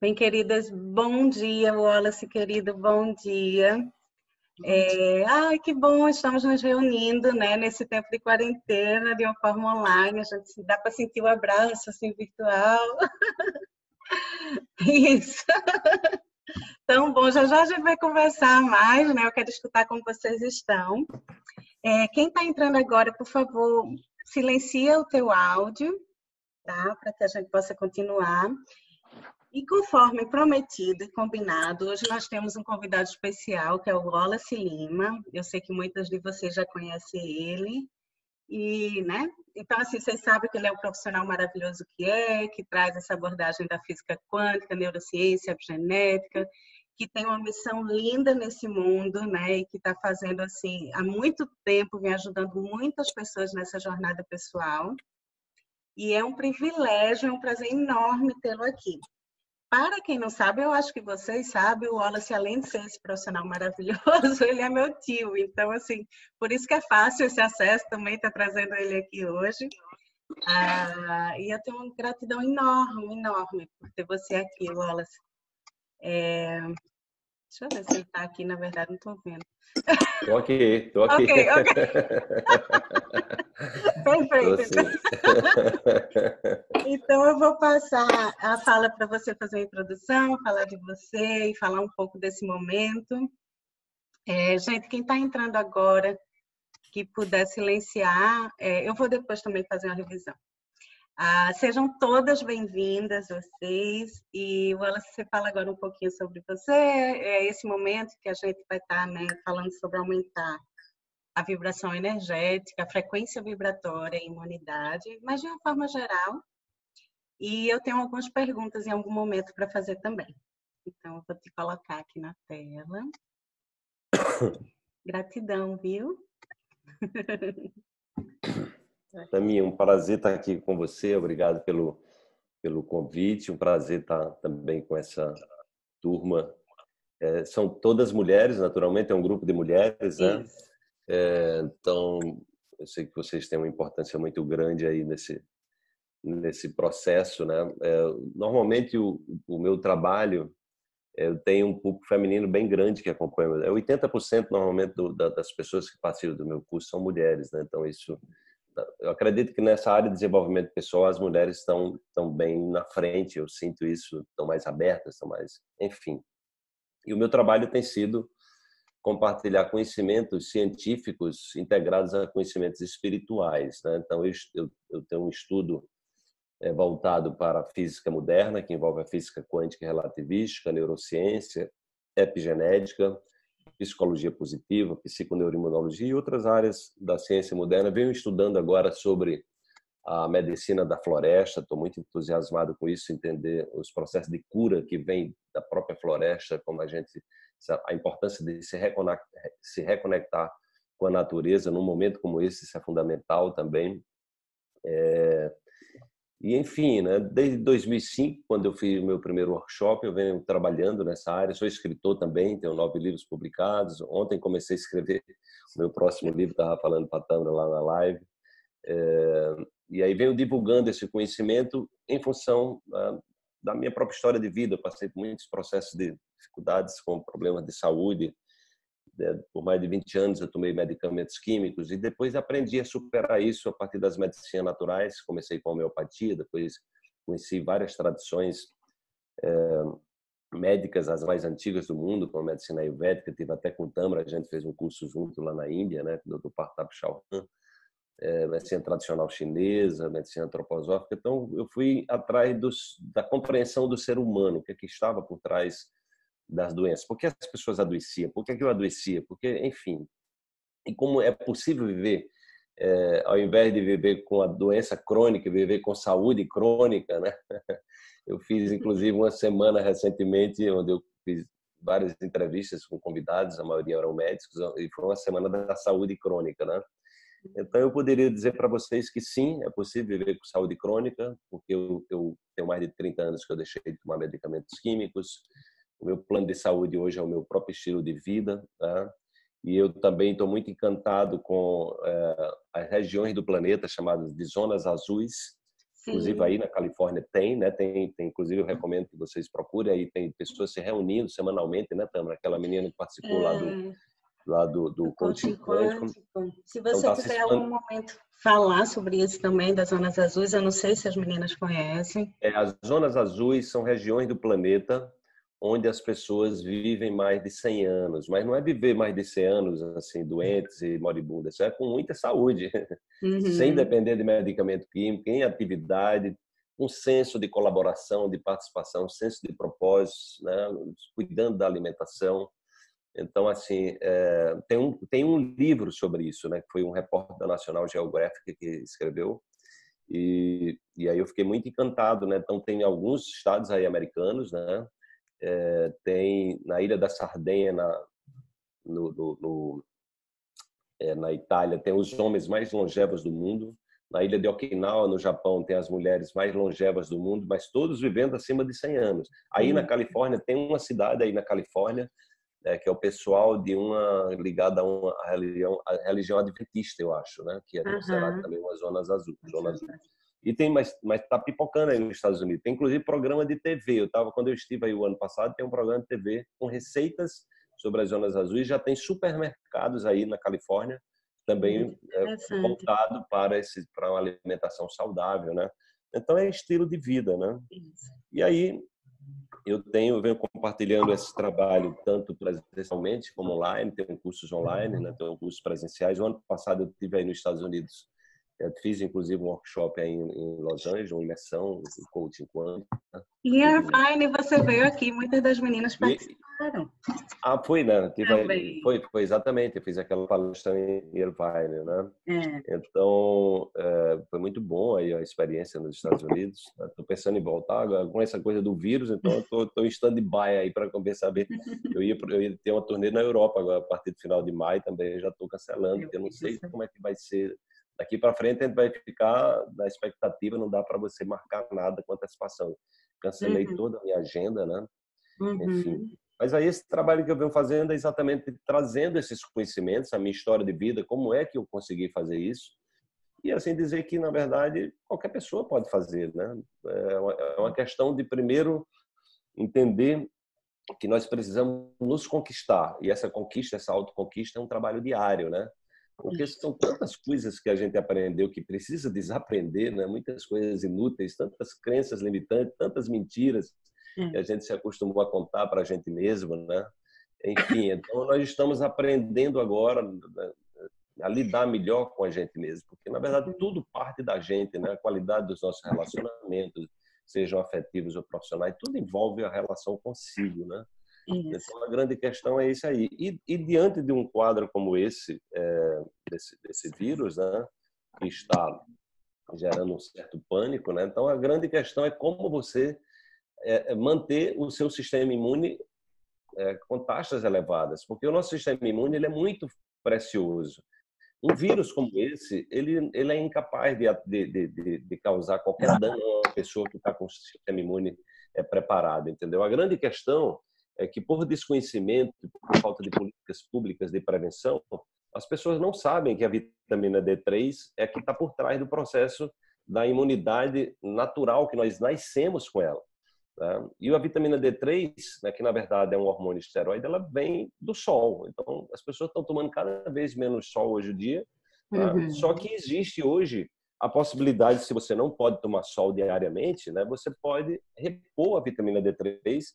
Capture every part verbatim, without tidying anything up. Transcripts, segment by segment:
Bem, queridas, bom dia, Wallace, querido, bom dia. Bom dia. É, ai, que bom, estamos nos reunindo, né, nesse tempo de quarentena, de uma forma online, a gente dá para sentir o um abraço, assim, virtual. Isso. Então, bom, já já a gente vai conversar mais, né, eu quero escutar como vocês estão. É, quem está entrando agora, por favor, silencia o teu áudio, tá, para que a gente possa continuar. E conforme prometido e combinado, hoje nós temos um convidado especial, que é o Wallace Lima. Eu sei que muitas de vocês já conhecem ele. E, né? Então, assim, vocês sabem que ele é um profissional maravilhoso que é, que traz essa abordagem da física quântica, neurociência, genética, que tem uma missão linda nesse mundo, né? E que está fazendo, assim, há muito tempo, vem ajudando muitas pessoas nessa jornada pessoal. E é um privilégio, é um prazer enorme tê-lo aqui. Para quem não sabe, eu acho que vocês sabem, o Wallace, além de ser esse profissional maravilhoso, ele é meu tio. Então, assim, por isso que é fácil esse acesso, também está trazendo ele aqui hoje. Ah, e eu tenho uma gratidão enorme, enorme por ter você aqui, Wallace. É... Deixa eu ver se ele está aqui, na verdade, não estou vendo. Estou aqui, estou aqui. Ok, ok. Perfeito. Então, eu vou passar a fala para você fazer a introdução, falar de você e falar um pouco desse momento. É, gente, quem está entrando agora, que puder silenciar, é, eu vou depois também fazer uma revisão. Ah, sejam todas bem-vindas, vocês, e Wallace, você fala agora um pouquinho sobre você, é esse momento que a gente vai estar, né, falando sobre aumentar a vibração energética, a frequência vibratória, a imunidade, mas de uma forma geral, e eu tenho algumas perguntas em algum momento para fazer também, então eu vou te colocar aqui na tela. Gratidão, viu? Para mim, um prazer estar aqui com você, obrigado pelo, pelo convite, um prazer estar também com essa turma. É, são todas mulheres, naturalmente, é um grupo de mulheres, né? É, então, eu sei que vocês têm uma importância muito grande aí nesse, nesse processo, né? É, normalmente, o, o meu trabalho, eu tenho um público feminino bem grande que acompanha. oitenta por cento normalmente do, da, das pessoas que participam do meu curso são mulheres, né? Então, isso... Eu acredito que nessa área de desenvolvimento pessoal as mulheres estão tão bem na frente, eu sinto isso, estão mais abertas, estão mais... Enfim. E o meu trabalho tem sido compartilhar conhecimentos científicos integrados a conhecimentos espirituais, né? Então, eu, eu, eu tenho um estudo é, voltado para a física moderna, que envolve a física quântica e relativística, neurociência, epigenética, psicologia positiva, psiconeuroimunologia e outras áreas da ciência moderna. Venho estudando agora sobre a medicina da floresta, estou muito entusiasmado com isso, entender os processos de cura que vem da própria floresta, como a gente, a importância de se reconectar, se reconectar com a natureza num momento como esse, isso é fundamental também. É... E, enfim, né? Desde dois mil e cinco, quando eu fiz o meu primeiro workshop, eu venho trabalhando nessa área, sou escritor também, tenho nove livros publicados. Ontem comecei a escrever o meu próximo livro, estava falando para a Tamara lá na live. É... E aí venho divulgando esse conhecimento em função da, da minha própria história de vida. Eu passei por muitos processos de dificuldades com problemas de saúde. Por mais de vinte anos eu tomei medicamentos químicos e depois aprendi a superar isso a partir das medicinas naturais. Comecei com a homeopatia, depois conheci várias tradições é, médicas, as mais antigas do mundo, como a medicina ayurvédica. Tive até com o Tamara, a gente fez um curso junto lá na Índia, né, com o doutor Partap Shahan, é, medicina tradicional chinesa, medicina antroposófica. Então, eu fui atrás dos, da compreensão do ser humano, o que, é que estava por trás das doenças, por que as pessoas adoeciam, por que eu adoecia, porque, enfim, e como é possível viver, é, ao invés de viver com a doença crônica, viver com saúde crônica, né? Eu fiz, inclusive, uma semana recentemente, onde eu fiz várias entrevistas com convidados, a maioria eram médicos, e foi uma semana da saúde crônica, né? Então, eu poderia dizer para vocês que sim, é possível viver com saúde crônica, porque eu, eu tenho mais de trinta anos que eu deixei de tomar medicamentos químicos. O meu plano de saúde hoje é o meu próprio estilo de vida, tá? E eu também estou muito encantado com é, as regiões do planeta chamadas de zonas azuis, Sim. Inclusive aí na Califórnia tem, né? Tem, tem, inclusive eu recomendo que vocês procurem, aí tem pessoas se reunindo semanalmente, né, Tamara? Aquela menina que participou é... lá do, lá do, do coaching quântico. Se você então, tá tiver assistindo... algum momento falar sobre isso também, das zonas azuis, eu não sei se as meninas conhecem. É, as zonas azuis são regiões do planeta onde as pessoas vivem mais de cem anos. Mas não é viver mais de cem anos, assim, doentes e moribundas. Isso é com muita saúde, uhum. sem depender de medicamento químico, em atividade, um senso de colaboração, de participação, um senso de propósito, né? Cuidando da alimentação. Então, assim, é, tem, um, tem um livro sobre isso, né? Foi um repórter da National Geographic que escreveu. E, e aí eu fiquei muito encantado, né? Então, tem alguns estados aí americanos, né? É, tem na Ilha da Sardenha, na, no, no, no, é, na Itália, tem os homens mais longevos do mundo. Na Ilha de Okinawa, no Japão, tem as mulheres mais longevas do mundo, mas todos vivendo acima de cem anos. Aí hum. na Califórnia, tem uma cidade aí na Califórnia, é, que é o pessoal de uma ligada a uma a religião, a religião adventista, eu acho, né? Que é considerada uhum. também uma zona azul. Zona azul. E tem mais, mas tá pipocando aí nos Estados Unidos. Tem inclusive programa de T V. Eu tava, quando eu estive aí o ano passado, tem um programa de T V com receitas sobre as zonas azuis. Já tem supermercados aí na Califórnia também é, voltado para esse para uma alimentação saudável, né? Então é estilo de vida, né? E aí eu tenho eu venho compartilhando esse trabalho tanto presencialmente como online. Tem cursos online, né? Tem cursos presenciais. O ano passado eu estive aí nos Estados Unidos. Eu fiz, inclusive, um workshop aí em Los Angeles, uma imersão, um coaching quântico. E a Vine, você veio aqui, muitas das meninas participaram. E... Ah, foi, né? Tive... Foi, foi, exatamente. Eu fiz aquela palestra em Irvine, né? É. Então, é, foi muito bom aí a experiência nos Estados Unidos. Estou pensando em voltar agora com essa coisa do vírus, então estou em stand-by aí para conversar bem. Eu ia, eu ia ter uma turnê na Europa agora, a partir do final de maio também, eu já estou cancelando, porque eu não sei como é que vai ser... Daqui para frente a gente vai ficar na expectativa, não dá para você marcar nada com antecipação. Cancelei uhum. toda a minha agenda, né? Uhum. Enfim. Mas aí esse trabalho que eu venho fazendo é exatamente trazendo esses conhecimentos, a minha história de vida, como é que eu consegui fazer isso. E assim dizer que, na verdade, qualquer pessoa pode fazer, né? É uma questão de primeiro entender que nós precisamos nos conquistar. E essa conquista, essa autoconquista é um trabalho diário, né? Porque são tantas coisas que a gente aprendeu que precisa desaprender, né? Muitas coisas inúteis, tantas crenças limitantes, tantas mentiras hum. que a gente se acostumou a contar para a gente mesmo, né? Enfim, então nós estamos aprendendo agora a lidar melhor com a gente mesmo, porque na verdade tudo parte da gente, né? A qualidade dos nossos relacionamentos, sejam afetivos ou profissionais, tudo envolve a relação consigo, né? Isso. Então, a grande questão é isso aí. E, e diante de um quadro como esse, é, desse, desse vírus, né, que está gerando um certo pânico, né, então a grande questão é como você é, manter o seu sistema imune é, com taxas elevadas, porque o nosso sistema imune ele é muito precioso. Um vírus como esse, ele, ele é incapaz de, de, de, de causar qualquer dano a uma pessoa que está com o sistema imune é, preparado, entendeu? A grande questão é que por desconhecimento, por falta de políticas públicas de prevenção, as pessoas não sabem que a vitamina D três é que está por trás do processo da imunidade natural que nós nascemos com ela. Né? E a vitamina D três, né, que na verdade é um hormônio esteroide, ela vem do sol. Então, as pessoas estão tomando cada vez menos sol hoje em dia. Uhum. Né? Só que existe hoje a possibilidade, se você não pode tomar sol diariamente, né, você pode repor a vitamina D três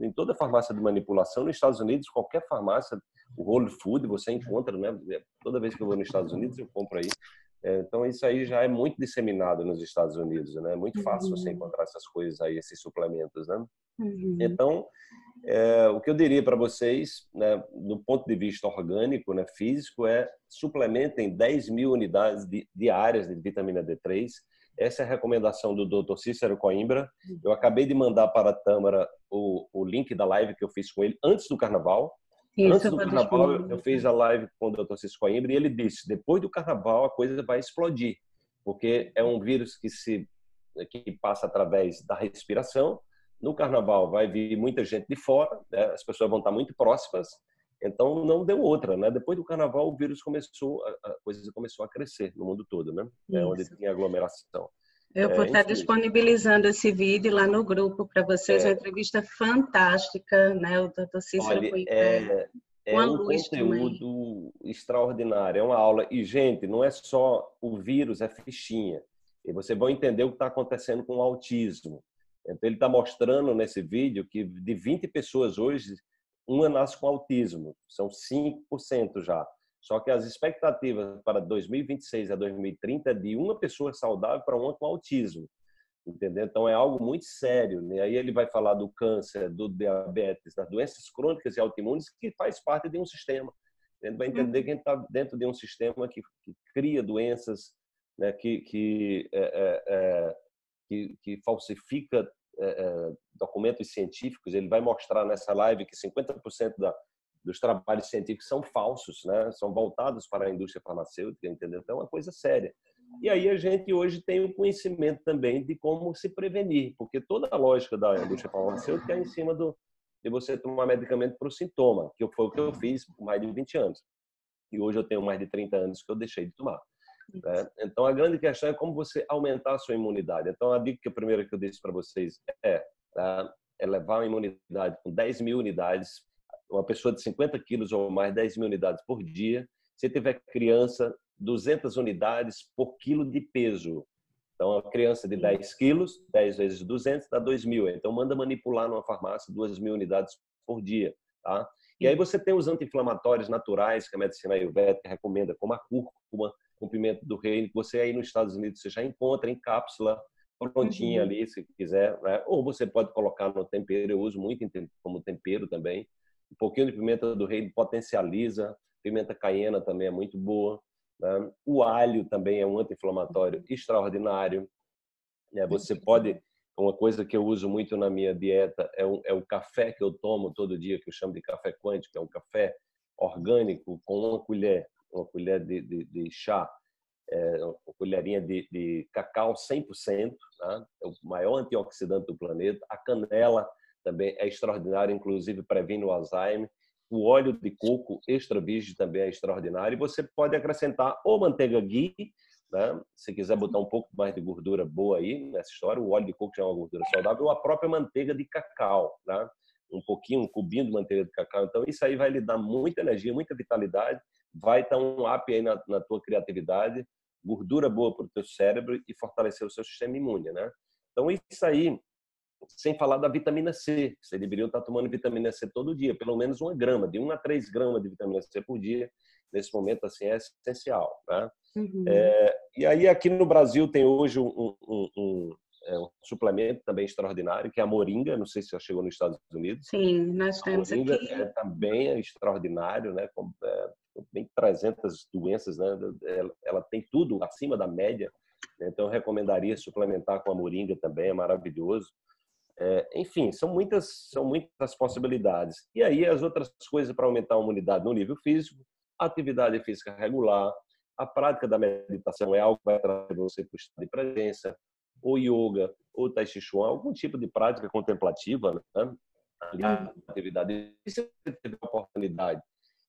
em toda farmácia de manipulação. Nos Estados Unidos, qualquer farmácia, o Whole Food, você encontra, né? Toda vez que eu vou nos Estados Unidos, eu compro aí. Então, isso aí já é muito disseminado nos Estados Unidos, né? É muito fácil uhum. você encontrar essas coisas aí, esses suplementos, né? Uhum. Então, é, o que eu diria para vocês, né, do ponto de vista orgânico, né, físico, é suplementem dez mil unidades diárias de vitamina D três. Essa é a recomendação do doutor Cícero Coimbra. Eu acabei de mandar para a Tamara o, o link da live que eu fiz com ele antes do carnaval. Isso, antes do carnaval, eu, eu fiz a live com o doutor Cícero Coimbra e ele disse, depois do carnaval a coisa vai explodir, porque é um vírus que, se, que passa através da respiração. No carnaval vai vir muita gente de fora, né? As pessoas vão estar muito próximas. Então, não deu outra, né? Depois do carnaval, o vírus começou, a coisa começou a crescer no mundo todo, né? É, onde tinha aglomeração. Eu vou é, estar enfim. disponibilizando esse vídeo lá no grupo para vocês, é. uma entrevista fantástica, né? O doutor Cícero Coimbra. É, é um conteúdo também. extraordinário, é uma aula. E, gente, não é só o vírus, é fichinha. E vocês vão entender o que está acontecendo com o autismo. Então, ele está mostrando nesse vídeo que de vinte pessoas hoje, uma nasce com autismo. São cinco por cento já. Só que as expectativas para dois mil e vinte e seis a dois mil e trinta é de uma pessoa saudável para uma com autismo. Entendeu? Então, é algo muito sério, né? Aí ele vai falar do câncer, do diabetes, das doenças crônicas e autoimunes, que faz parte de um sistema. Ele vai entender que a gente está dentro de um sistema que, que cria doenças, né? que, que, é, é, que, que falsifica é, é, documentos científicos. Ele vai mostrar nessa live que cinquenta por cento da... dos trabalhos científicos são falsos, né? São voltados para a indústria farmacêutica, entendeu? Então, é uma coisa séria. E aí a gente hoje tem o conhecimento também de como se prevenir, porque toda a lógica da indústria farmacêutica é em cima do, de você tomar medicamento para o sintoma, que foi o que eu fiz por mais de vinte anos. E hoje eu tenho mais de trinta anos que eu deixei de tomar. Né? Então, a grande questão é como você aumentar a sua imunidade. Então, a dica primeira que eu disse para vocês é, tá? elevar a imunidade com dez mil unidades. Uma pessoa de cinquenta quilos ou mais, dez mil unidades por dia. Se tiver criança, duzentas unidades por quilo de peso. Então, a criança de dez quilos, dez vezes duzentos, dá dois mil. Então, manda manipular numa farmácia duas mil unidades por dia. Tá? E aí você tem os anti-inflamatórios naturais, que a medicina ayurvédica recomenda, como a cúrcuma, com pimenta do reino. Você aí nos Estados Unidos você já encontra em cápsula, prontinha uhum. ali, se quiser. Né? Ou você pode colocar no tempero. Eu uso muito como tempero também. Um pouquinho de pimenta do reino potencializa. Pimenta caiena também é muito boa. Né? O alho também é um anti-inflamatório extraordinário. Você pode... Uma coisa que eu uso muito na minha dieta é o, é o café que eu tomo todo dia, que eu chamo de café quântico. É um café orgânico com uma colher, uma colher de, de, de chá, é, uma colherinha de, de cacau cem por cento. Né? É o maior antioxidante do planeta. A canela também é extraordinário, inclusive previne o Alzheimer. O óleo de coco extra virgem também é extraordinário. E você pode acrescentar ou manteiga ghee, né? Se quiser botar um pouco mais de gordura boa aí nessa história, o óleo de coco já é uma gordura saudável, ou a própria manteiga de cacau, né? Um pouquinho, um cubinho de manteiga de cacau. Então, isso aí vai lhe dar muita energia, muita vitalidade, vai estar um up aí na, na tua criatividade, gordura boa para o teu cérebro e fortalecer o seu sistema imune, né? Então, isso aí... Sem falar da vitamina C. Vocês deveriam estar tomando vitamina C todo dia, pelo menos uma grama, de um a três gramas de vitamina C por dia. Nesse momento, assim, é essencial. Né? Uhum. É, e aí, aqui no Brasil, tem hoje um, um, um, é, um suplemento também extraordinário, que é a moringa. Não sei se já chegou nos Estados Unidos. Sim, nós temos aqui. A moringa é, também é extraordinário, né? Com, é, tem trezentas doenças, né? Ela, ela tem tudo acima da média. Né? Então, eu recomendaria suplementar com a moringa também, é maravilhoso. É, enfim, são muitas, são muitas possibilidades. E aí as outras coisas para aumentar a imunidade no nível físico, atividade física regular, a prática da meditação é algo que vai trazer você para o estado de presença, ou yoga, ou tai chi chuan, algum tipo de prática contemplativa, né? Aliás, atividade física, se você tiver a oportunidade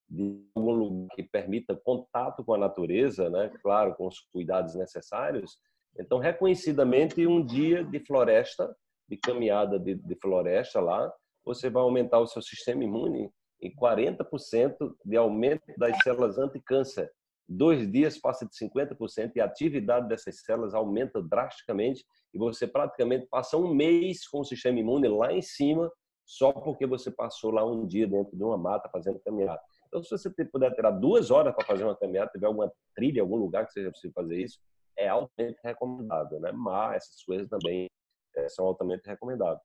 de algum lugar que permita contato com a natureza, né? Claro, com os cuidados necessários. Então, reconhecidamente, um dia de floresta, de caminhada de, de floresta lá, você vai aumentar o seu sistema imune em quarenta por cento de aumento das células anticâncer. Dois dias passa de cinquenta por cento e a atividade dessas células aumenta drasticamente e você praticamente passa um mês com o sistema imune lá em cima só porque você passou lá um dia dentro de uma mata fazendo caminhada. Então, se você puder tirar duas horas para fazer uma caminhada, tiver alguma trilha, algum lugar que seja possível fazer isso, é altamente recomendável, né? Mas essas coisas também são altamente recomendados.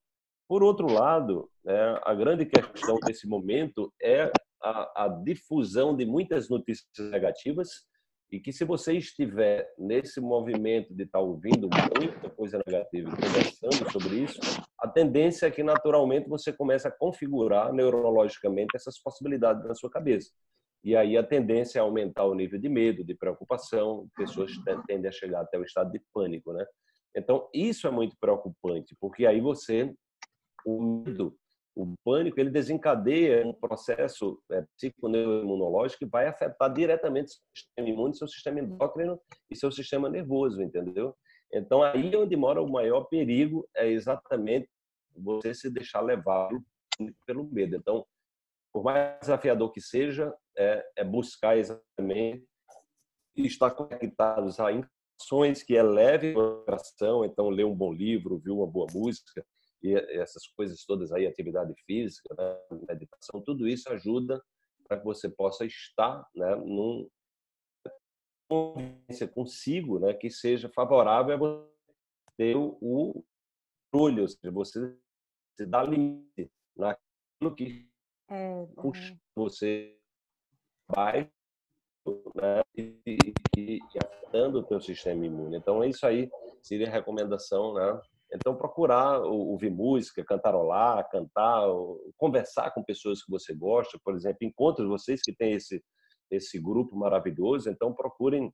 Por outro lado, né, a grande questão desse momento é a, a difusão de muitas notícias negativas e que se você estiver nesse movimento de estar ouvindo muita coisa negativa e conversando sobre isso, a tendência é que naturalmente você começa a configurar neurologicamente essas possibilidades na sua cabeça. E aí a tendência é aumentar o nível de medo, de preocupação, pessoas tendem a chegar até o estado de pânico, né? Então, isso é muito preocupante, porque aí você, o medo, o pânico, ele desencadeia um processo é, psiconeuroimunológico que vai afetar diretamente o seu sistema imune, seu sistema endócrino e seu sistema nervoso, entendeu? Então, aí onde mora o maior perigo é exatamente você se deixar levar pelo medo. Então, por mais desafiador que seja, é, é buscar exatamente estar conectados a ações que elevem a coração. Então, ler um bom livro, ouvir uma boa música, e essas coisas todas aí, atividade física, né, meditação, tudo isso ajuda para que você possa estar, né, num convivência consigo, né, que seja favorável a você ter o controle, ou seja, você se dá limite naquilo que é, puxa é. você baixo, né, e, e, e afetando o teu sistema imune. Então, isso aí seria a recomendação, né? Então, procurar ouvir música, cantarolar, cantar, conversar com pessoas que você gosta. Por exemplo, encontros, vocês que têm esse, esse grupo maravilhoso, então procurem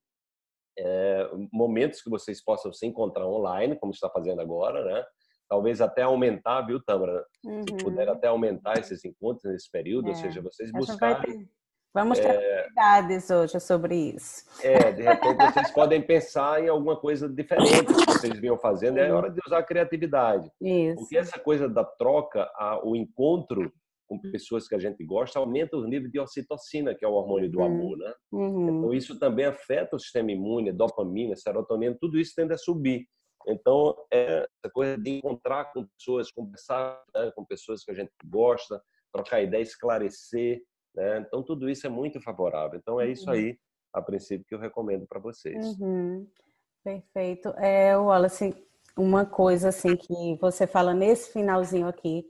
é, momentos que vocês possam se encontrar online, como está fazendo agora, né? Talvez até aumentar, viu, Tamara? Uhum. Se puder até aumentar esses encontros nesse período, é. ou seja, vocês buscarem... Vamos ter atividades é... hoje sobre isso. É, de repente vocês podem pensar em alguma coisa diferente que vocês vinham fazendo. É hora de usar a criatividade. Isso. Porque essa coisa da troca, o encontro com pessoas que a gente gosta, aumenta o nível de ocitocina, que é o hormônio do amor, né? Uhum. Então, isso também afeta o sistema imune, dopamina, serotonina, tudo isso tende a subir. Então, é essa coisa de encontrar com pessoas, conversar, né, com pessoas que a gente gosta, trocar ideia, esclarecer, né? Então, tudo isso é muito favorável. Então, é isso aí, a princípio, que eu recomendo para vocês. Uhum. Perfeito. É, Wallace, uma coisa assim que você fala nesse finalzinho aqui.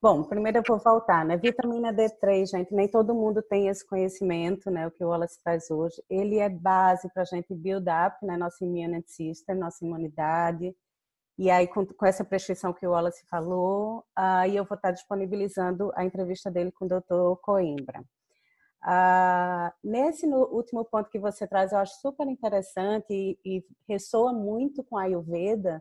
Bom, primeiro eu vou voltar, né? Vitamina D três, gente, nem todo mundo tem esse conhecimento, né? O que o Wallace traz hoje. Ele é base para a gente build up, né? Nosso immunity system, nossa imunidade. E aí, com, com essa prescrição que o Wallace falou, aí eu vou estar disponibilizando a entrevista dele com o doutor Coimbra. Ah, nesse no último ponto que você traz, eu acho super interessante e, e ressoa muito com a Ayurveda,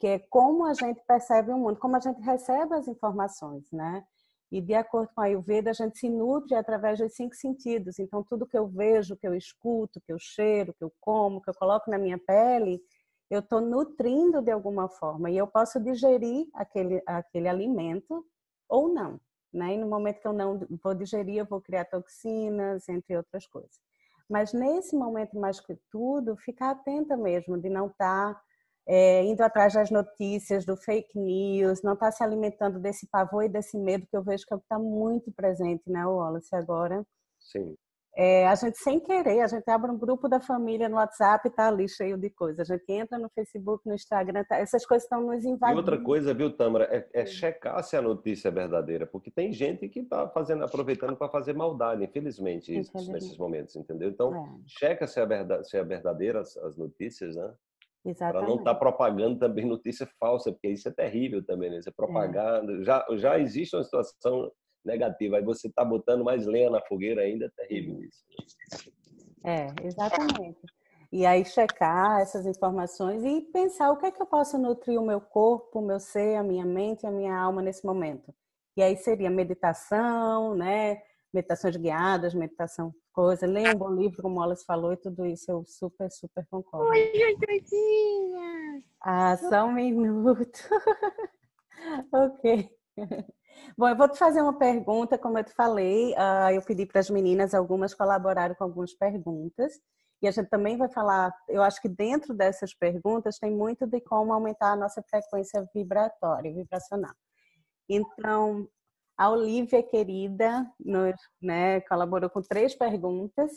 que é como a gente percebe o mundo, como a gente recebe as informações, né? E de acordo com a Ayurveda, a gente se nutre através dos cinco sentidos. Então, tudo que eu vejo, que eu escuto, que eu cheiro, que eu como, que eu coloco na minha pele, eu estou nutrindo de alguma forma e eu posso digerir aquele, aquele alimento ou não, né? E no momento que eu não vou digerir, eu vou criar toxinas, entre outras coisas. Mas nesse momento, mais que tudo, ficar atenta mesmo de não estar... Tá É, indo atrás das notícias, do fake news, não está se alimentando desse pavor e desse medo que eu vejo que está muito presente, né, Wallace, agora. Sim. É, a gente, sem querer, a gente abre um grupo da família no WhatsApp e está ali cheio de coisa. A gente entra no Facebook, no Instagram, tá... essas coisas estão nos invadindo. E outra coisa, viu, Tamara, é, é checar se a notícia é verdadeira, porque tem gente que está fazendo, aproveitando para fazer maldade, infelizmente, isso, nesses momentos, entendeu? Então, é. checa se é, verda... se é verdadeira as, as notícias, né? Para não estar tá propagando também notícia falsa, porque isso é terrível também, né? Você propagar, é. já, já existe uma situação negativa, aí você está botando mais lenha na fogueira ainda, é terrível isso. É, exatamente. E aí checar essas informações e pensar o que é que eu posso nutrir o meu corpo, o meu ser, a minha mente, a minha alma nesse momento. E aí seria meditação, né? Meditações guiadas, meditação coisa, leia um bom livro, como o Wallace falou, e tudo isso eu super, super concordo. Oi, doidinha! Ah, só um minuto. Ok. Bom, eu vou te fazer uma pergunta, como eu te falei, uh, eu pedi para as meninas, algumas colaboraram com algumas perguntas, e a gente também vai falar, eu acho que dentro dessas perguntas tem muito de como aumentar a nossa frequência vibratória, vibracional. Então... A Olivia, querida, nos, né, colaborou com três perguntas.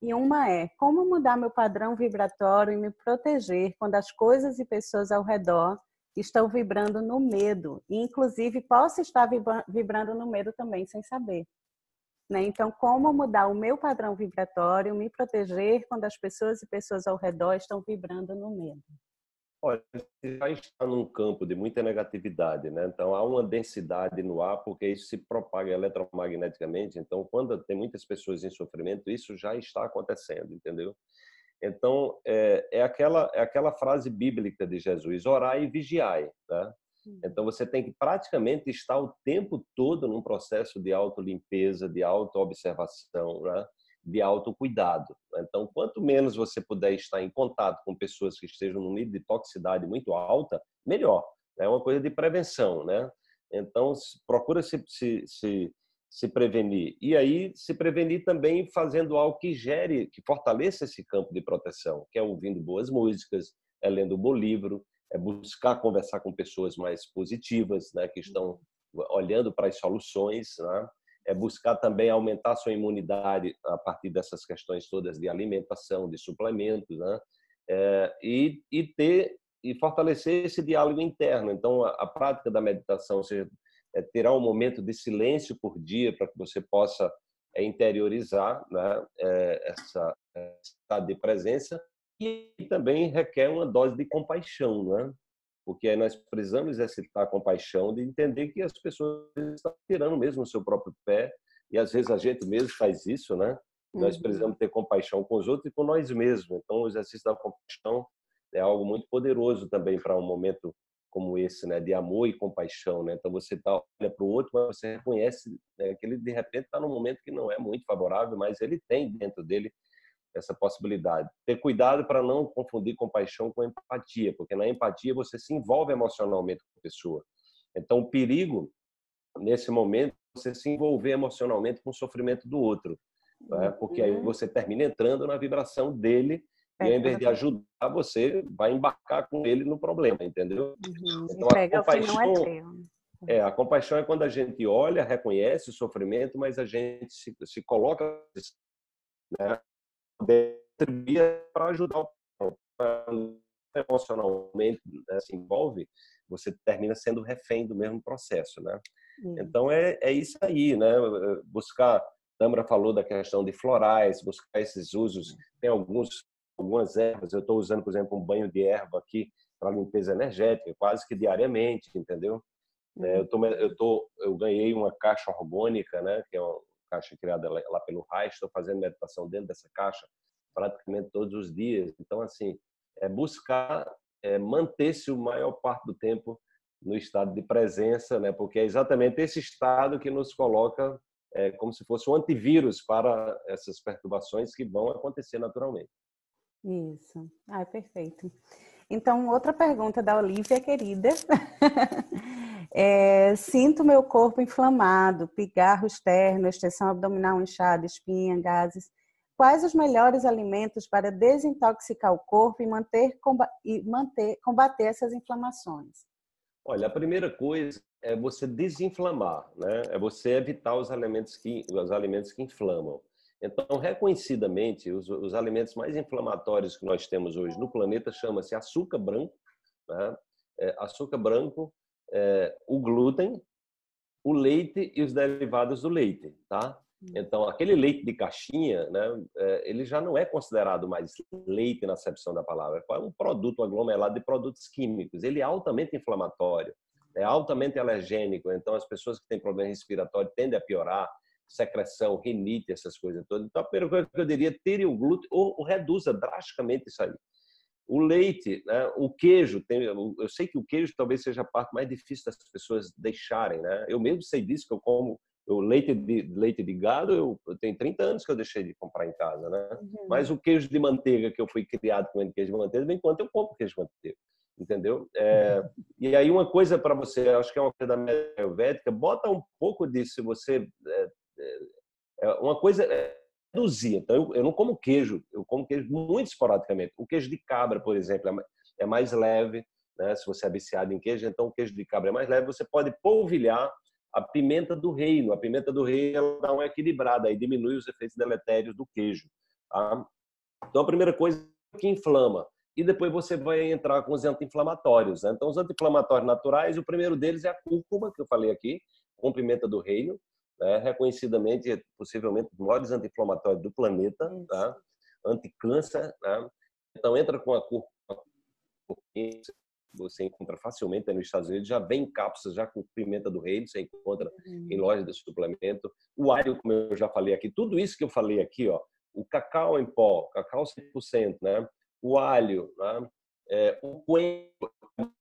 E uma é, como mudar meu padrão vibratório e me proteger quando as coisas e pessoas ao redor estão vibrando no medo? E, inclusive, posso estar vibrando no medo também, sem saber. Né? Então, como mudar o meu padrão vibratório e me proteger quando as pessoas e pessoas ao redor estão vibrando no medo? Olha, você já está num campo de muita negatividade, né? Então, há uma densidade no ar, porque isso se propaga eletromagneticamente. Então, quando tem muitas pessoas em sofrimento, isso já está acontecendo, entendeu? Então, é, é, aquela, é aquela frase bíblica de Jesus, orai e vigiai, né? Então, você tem que praticamente estar o tempo todo num processo de autolimpeza, de autoobservação, né? de autocuidado. Então, quanto menos você puder estar em contato com pessoas que estejam num nível de toxicidade muito alta, melhor. É uma coisa de prevenção, né? Então, procura se, se, se, se prevenir. E aí, se prevenir também fazendo algo que gere, que fortaleça esse campo de proteção, que é ouvindo boas músicas, é lendo um bom livro, é buscar conversar com pessoas mais positivas, né? Que estão olhando para as soluções, né? É buscar também aumentar sua imunidade a partir dessas questões todas de alimentação, de suplementos, né? É, e, e ter e fortalecer esse diálogo interno. Então, a, a prática da meditação, ou seja, é, terá um momento de silêncio por dia para que você possa é, interiorizar, né? É, essa estado de presença, e também requer uma dose de compaixão, né? Porque aí nós precisamos exercitar a compaixão de entender que as pessoas estão tirando mesmo o seu próprio pé, e às vezes a gente mesmo faz isso, né? Uhum. Nós precisamos ter compaixão com os outros e com nós mesmos. Então, o exercício da compaixão é algo muito poderoso também para um momento como esse, né? De amor e compaixão, né? Então, você tá, olha para o outro, mas você reconhece, né? Que ele, de repente, está num momento que não é muito favorável, mas ele tem dentro dele essa possibilidade. Ter cuidado para não confundir compaixão com empatia, porque na empatia você se envolve emocionalmente com a pessoa. Então, o perigo, nesse momento, é você se envolver emocionalmente com o sofrimento do outro, né? Porque aí você termina entrando na vibração dele e, ao invés de ajudar, você vai embarcar com ele no problema, entendeu? Uhum. Então, pega a compaixão, o que não é teu. É, a compaixão é quando a gente olha, reconhece o sofrimento, mas a gente se, se coloca, né? Contribuir para ajudar o pessoal emocionalmente, né, se envolve, você termina sendo refém do mesmo processo, né? Hum. Então é, é isso aí, né? Buscar, Tamara falou da questão de florais, buscar esses usos, tem alguns algumas ervas, eu estou usando, por exemplo, um banho de erva aqui para limpeza energética, quase que diariamente, entendeu? Hum. Eu tô, eu tô, eu ganhei uma caixa orgânica, né? Que é uma caixa criada lá pelo Reich, estou fazendo meditação dentro dessa caixa praticamente todos os dias. Então, assim, é buscar é manter-se o maior parte do tempo no estado de presença, né? Porque é exatamente esse estado que nos coloca é, como se fosse um antivírus para essas perturbações que vão acontecer naturalmente. Isso. Ah, perfeito. Então, outra pergunta da Olivia, querida. É, sinto meu corpo inflamado, pigarro externo, extensão abdominal inchada, espinha, gases. Quais os melhores alimentos para desintoxicar o corpo e manter, e manter combater essas inflamações? Olha, a primeira coisa é você desinflamar, né? É você evitar os alimentos que, os alimentos que inflamam. Então, reconhecidamente, os, os alimentos mais inflamatórios que nós temos hoje no planeta chama-se açúcar branco, né? É, açúcar branco, é, o glúten, o leite e os derivados do leite, tá? Então, aquele leite de caixinha, né, ele já não é considerado mais leite na acepção da palavra. É um produto, um aglomerado de produtos químicos. Ele é altamente inflamatório, é altamente alergênico. Então, as pessoas que têm problema respiratório tendem a piorar, secreção, rinite, essas coisas todas. Então, a primeira coisa que eu diria é tire o glúten ou, ou reduza drasticamente isso aí. O leite, né? O queijo, tem, eu sei que o queijo talvez seja a parte mais difícil das pessoas deixarem, né? Eu mesmo sei disso, que eu como o leite de, leite de gado, eu, eu tenho trinta anos que eu deixei de comprar em casa, né? Uhum. Mas o queijo de manteiga, que eu fui criado comendo queijo de manteiga, enquanto eu compro queijo de manteiga, entendeu? É, uhum. E aí uma coisa para você, acho que é uma coisa da medicina ayurvédica, bota um pouco disso, se você... É, é, uma coisa... É, reduzir. Então, eu, eu não como queijo, eu como queijo muito esporadicamente. O queijo de cabra, por exemplo, é mais leve, né? Se você é viciado em queijo, então o queijo de cabra é mais leve. Você pode polvilhar a pimenta do reino. A pimenta do reino, ela dá uma equilibrada, aí diminui os efeitos deletérios do queijo, tá? Então, a primeira coisa é que inflama. E depois você vai entrar com os anti-inflamatórios, né? Então, os anti-inflamatórios naturais, o primeiro deles é a cúrcuma, que eu falei aqui, com pimenta do reino. É, reconhecidamente, possivelmente, os maiores anti-inflamatórios do planeta, tá? Anti-câncer, tá? Então, entra com a cúrcuma, você encontra facilmente nos Estados Unidos, já vem em cápsulas, já com pimenta do reino, você encontra em lojas de suplemento. O alho, como eu já falei aqui, tudo isso que eu falei aqui, ó, o cacau em pó, cacau cem por cento, né? O alho, né? É, o coentro,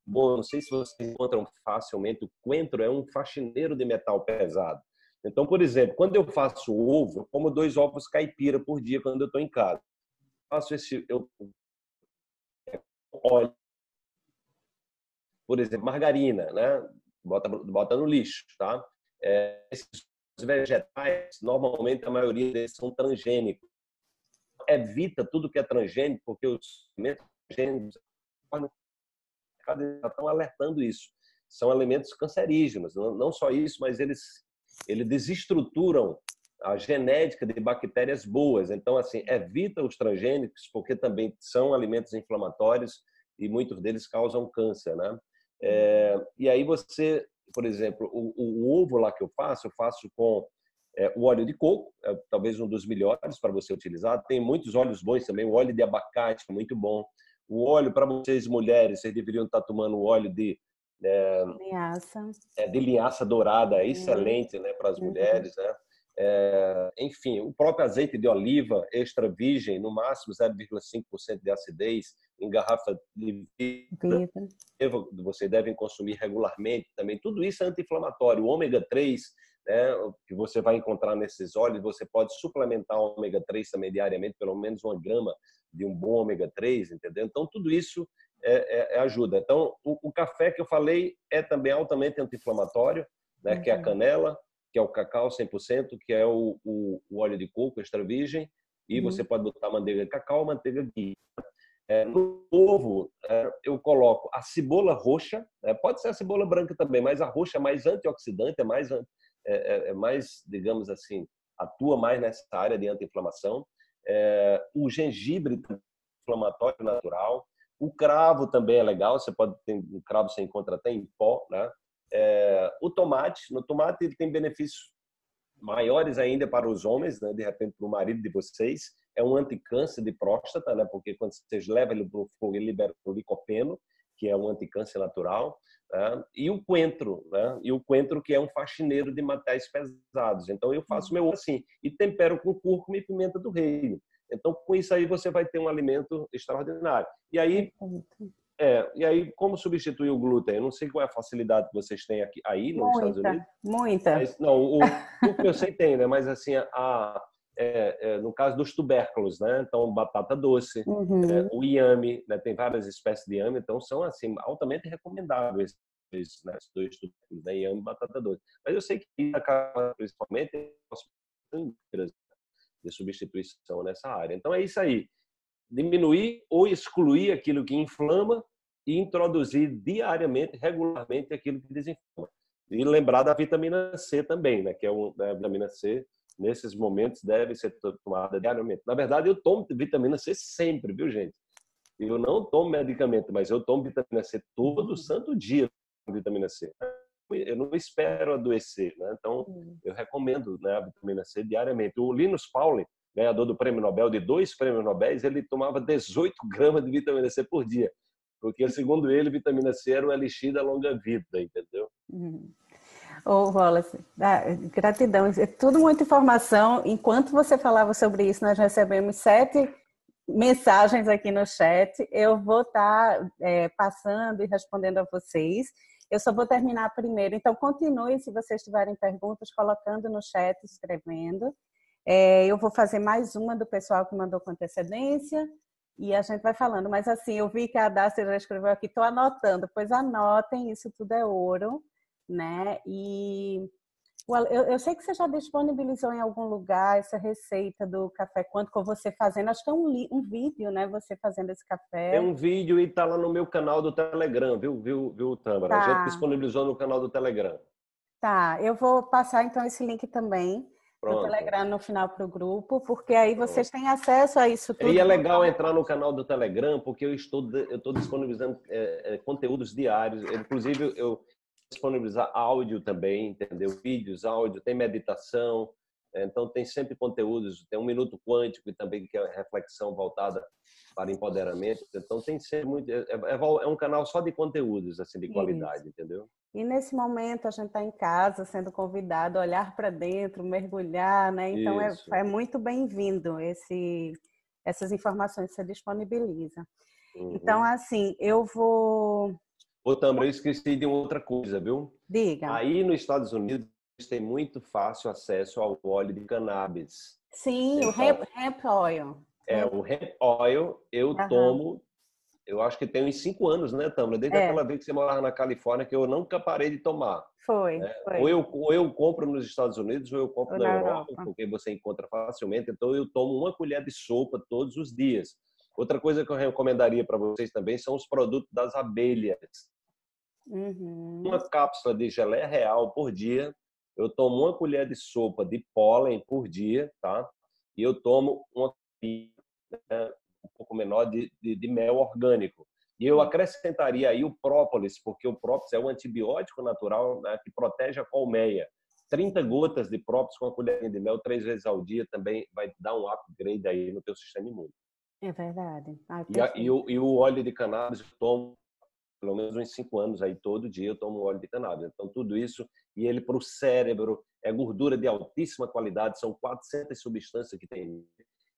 bom, não sei se vocês encontram facilmente, o coentro é um faxineiro de metal pesado. Então, por exemplo, quando eu faço ovo, eu como dois ovos caipira por dia quando eu estou em casa. Eu faço esse... Eu, óleo, por exemplo, margarina, né? Bota, bota no lixo, tá? É, esses vegetais, normalmente a maioria deles são transgênicos. Evita tudo que é transgênico, porque os alimentos transgênicos estão alertando isso. São alimentos cancerígenos. Não só isso, mas eles, eles desestruturam a genética de bactérias boas. Então, assim, evita os transgênicos, porque também são alimentos inflamatórios e muitos deles causam câncer, né? É, e aí você, por exemplo, o, o ovo lá que eu faço, eu faço com é, o óleo de coco, é, talvez um dos melhores para você utilizar. Tem muitos óleos bons também, o óleo de abacate é muito bom. O óleo, para vocês mulheres, vocês deveriam estar tomando o óleo de é, linhaça. É, de linhaça dourada, é excelente, né, para as uhum. mulheres, né? É, enfim, o próprio azeite de oliva extra virgem, no máximo zero vírgula cinco por cento de acidez, em garrafa de vidro, vocês devem consumir regularmente também. Tudo isso é anti-inflamatório. O ômega três, né, que você vai encontrar nesses óleos, você pode suplementar o ômega três também diariamente, pelo menos uma grama de um bom ômega três, entendeu? Então, tudo isso é, é, ajuda. Então, o, o café que eu falei é também altamente anti-inflamatório, né, uhum. que é a canela, que é o cacau cem por cento, que é o, o, o óleo de coco extra virgem, e uhum. você pode botar manteiga de cacau ou manteiga ghee. É, no ovo, é, eu coloco a cebola roxa, é, pode ser a cebola branca também, mas a roxa é mais antioxidante, é mais, é, é, é mais digamos assim, atua mais nessa área de anti-inflamação. É, o gengibre inflamatório natural, o cravo também é legal, você pode ter um cravo, você encontra até em pó, né? É, o tomate, no tomate ele tem benefícios maiores ainda para os homens, né? De repente para o marido de vocês, é um anticâncer de próstata, né? Porque quando vocês levam ele para o fogo, ele libera o licopeno, que é um anticâncer natural, né? E o coentro, né? E o coentro que é um faxineiro de materiais pesados. Então eu faço meu ovo assim e tempero com cúrcuma e pimenta do reino. Então com isso aí você vai ter um alimento extraordinário. E aí... É, e aí, como substituir o glúten? Eu não sei qual é a facilidade que vocês têm aqui, aí nos muita, Estados Unidos. Muita, muita. Não, o, o que eu sei tem, né? Mas assim, a, é, é, no caso dos tubérculos, né? Então, batata doce, uhum. é, o inhame, né? Tem várias espécies de inhame, então são, assim, altamente recomendáveis esses, né? Dois tubérculos, né? Inhame e batata doce. Mas eu sei que, principalmente, de substituição nessa área. Então, é isso aí. Diminuir ou excluir aquilo que inflama e introduzir diariamente, regularmente, aquilo que desinflama. E lembrar da vitamina C também, né? Que é um, a vitamina C, nesses momentos, deve ser tomada diariamente. Na verdade, eu tomo vitamina C sempre, viu, gente? Eu não tomo medicamento, mas eu tomo vitamina C todo santo dia, vitamina C. Eu não espero adoecer, né? Então, eu recomendo, né, a vitamina C diariamente. O Linus Pauling, ganhador do prêmio Nobel, de dois prêmios Nobel, ele tomava dezoito gramas de vitamina C por dia. Porque, segundo ele, vitamina C era o elixir da longa vida, entendeu? Uhum. Ô, Wallace, ah, gratidão. É tudo muita informação. Enquanto você falava sobre isso, nós recebemos sete mensagens aqui no chat. Eu vou estar tá, é, passando e respondendo a vocês. Eu só vou terminar primeiro. Então, continue, se vocês tiverem perguntas, colocando no chat, escrevendo. É, eu vou fazer mais uma do pessoal que mandou com antecedência e a gente vai falando. Mas assim, eu vi que a Dácia já escreveu aqui, estou anotando. Pois anotem, isso tudo é ouro, né? E eu, eu sei que você já disponibilizou em algum lugar essa receita do café quântico, você fazendo. Acho que é um, um vídeo, né? Você fazendo esse café. É um vídeo e está lá no meu canal do Telegram, viu, viu, viu Tamara? Tá. A gente disponibilizou no canal do Telegram. Tá, eu vou passar então esse link também. Pronto. No Telegram no final para o grupo, porque aí vocês têm acesso a isso tudo. E é legal entrar no canal do Telegram, porque eu estou, eu estou disponibilizando é, é, conteúdos diários. Inclusive, eu vou disponibilizar áudio também, entendeu? Vídeos, áudio, tem meditação. Então, tem sempre conteúdos. Tem um minuto quântico e também que é reflexão voltada para empoderamento. Então, tem sempre muito... É, é um canal só de conteúdos, assim, de qualidade, isso. Entendeu? E nesse momento a gente está em casa sendo convidado a olhar para dentro, mergulhar, né? Então é, é muito bem-vindo esse, essas informações que você disponibiliza. Uhum. Então, assim, eu vou... Ô, Tamara, eu esqueci de outra coisa, viu? Diga. Aí nos Estados Unidos têm muito fácil acesso ao óleo de cannabis. Sim, então, o hemp, hemp oil. É, o hemp oil eu uhum. tomo, eu acho que tem uns cinco anos, né, Tamara? Desde é. aquela vez que você morava na Califórnia, que eu nunca parei de tomar. Foi, né? foi. Ou, eu, ou eu compro nos Estados Unidos, ou eu compro ou na, na Europa, Europa, porque você encontra facilmente. Então, eu tomo uma colher de sopa todos os dias. Outra coisa que eu recomendaria para vocês também são os produtos das abelhas. Uhum. Uma cápsula de geleia real por dia. Eu tomo uma colher de sopa de pólen por dia, tá? E eu tomo uma colher, né, um pouco menor de, de, de mel orgânico. E eu acrescentaria aí o própolis, porque o própolis é um antibiótico natural, né, que protege a colmeia. trinta gotas de própolis com uma colher de mel três vezes ao dia também vai dar um upgrade aí no teu sistema imune. É verdade. Ah, e, a, e, o, e o óleo de cannabis eu tomo pelo menos uns cinco anos aí, todo dia eu tomo óleo de cannabis. Então, tudo isso, e ele para o cérebro, é gordura de altíssima qualidade, são quatrocentas substâncias que tem.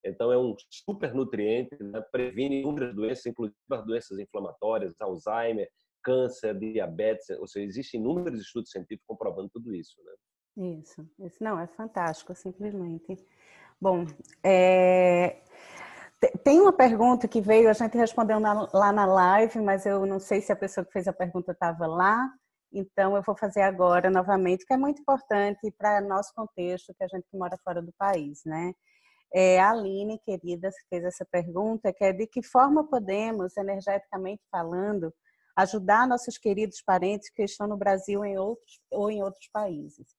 Então, é um super nutriente, né? Previne inúmeras doenças, inclusive as doenças inflamatórias, Alzheimer, câncer, diabetes, ou seja, existem inúmeros estudos científicos comprovando tudo isso, né? Isso, isso não, é fantástico, simplesmente. Bom, é... tem uma pergunta que veio, a gente respondeu na, lá na live, mas eu não sei se a pessoa que fez a pergunta estava lá, então eu vou fazer agora novamente, que é muito importante para nosso contexto, que a gente que mora fora do país, né? É, a Aline, querida, fez essa pergunta, que é de que forma podemos, energeticamente falando, ajudar nossos queridos parentes que estão no Brasil em outros, ou em outros países?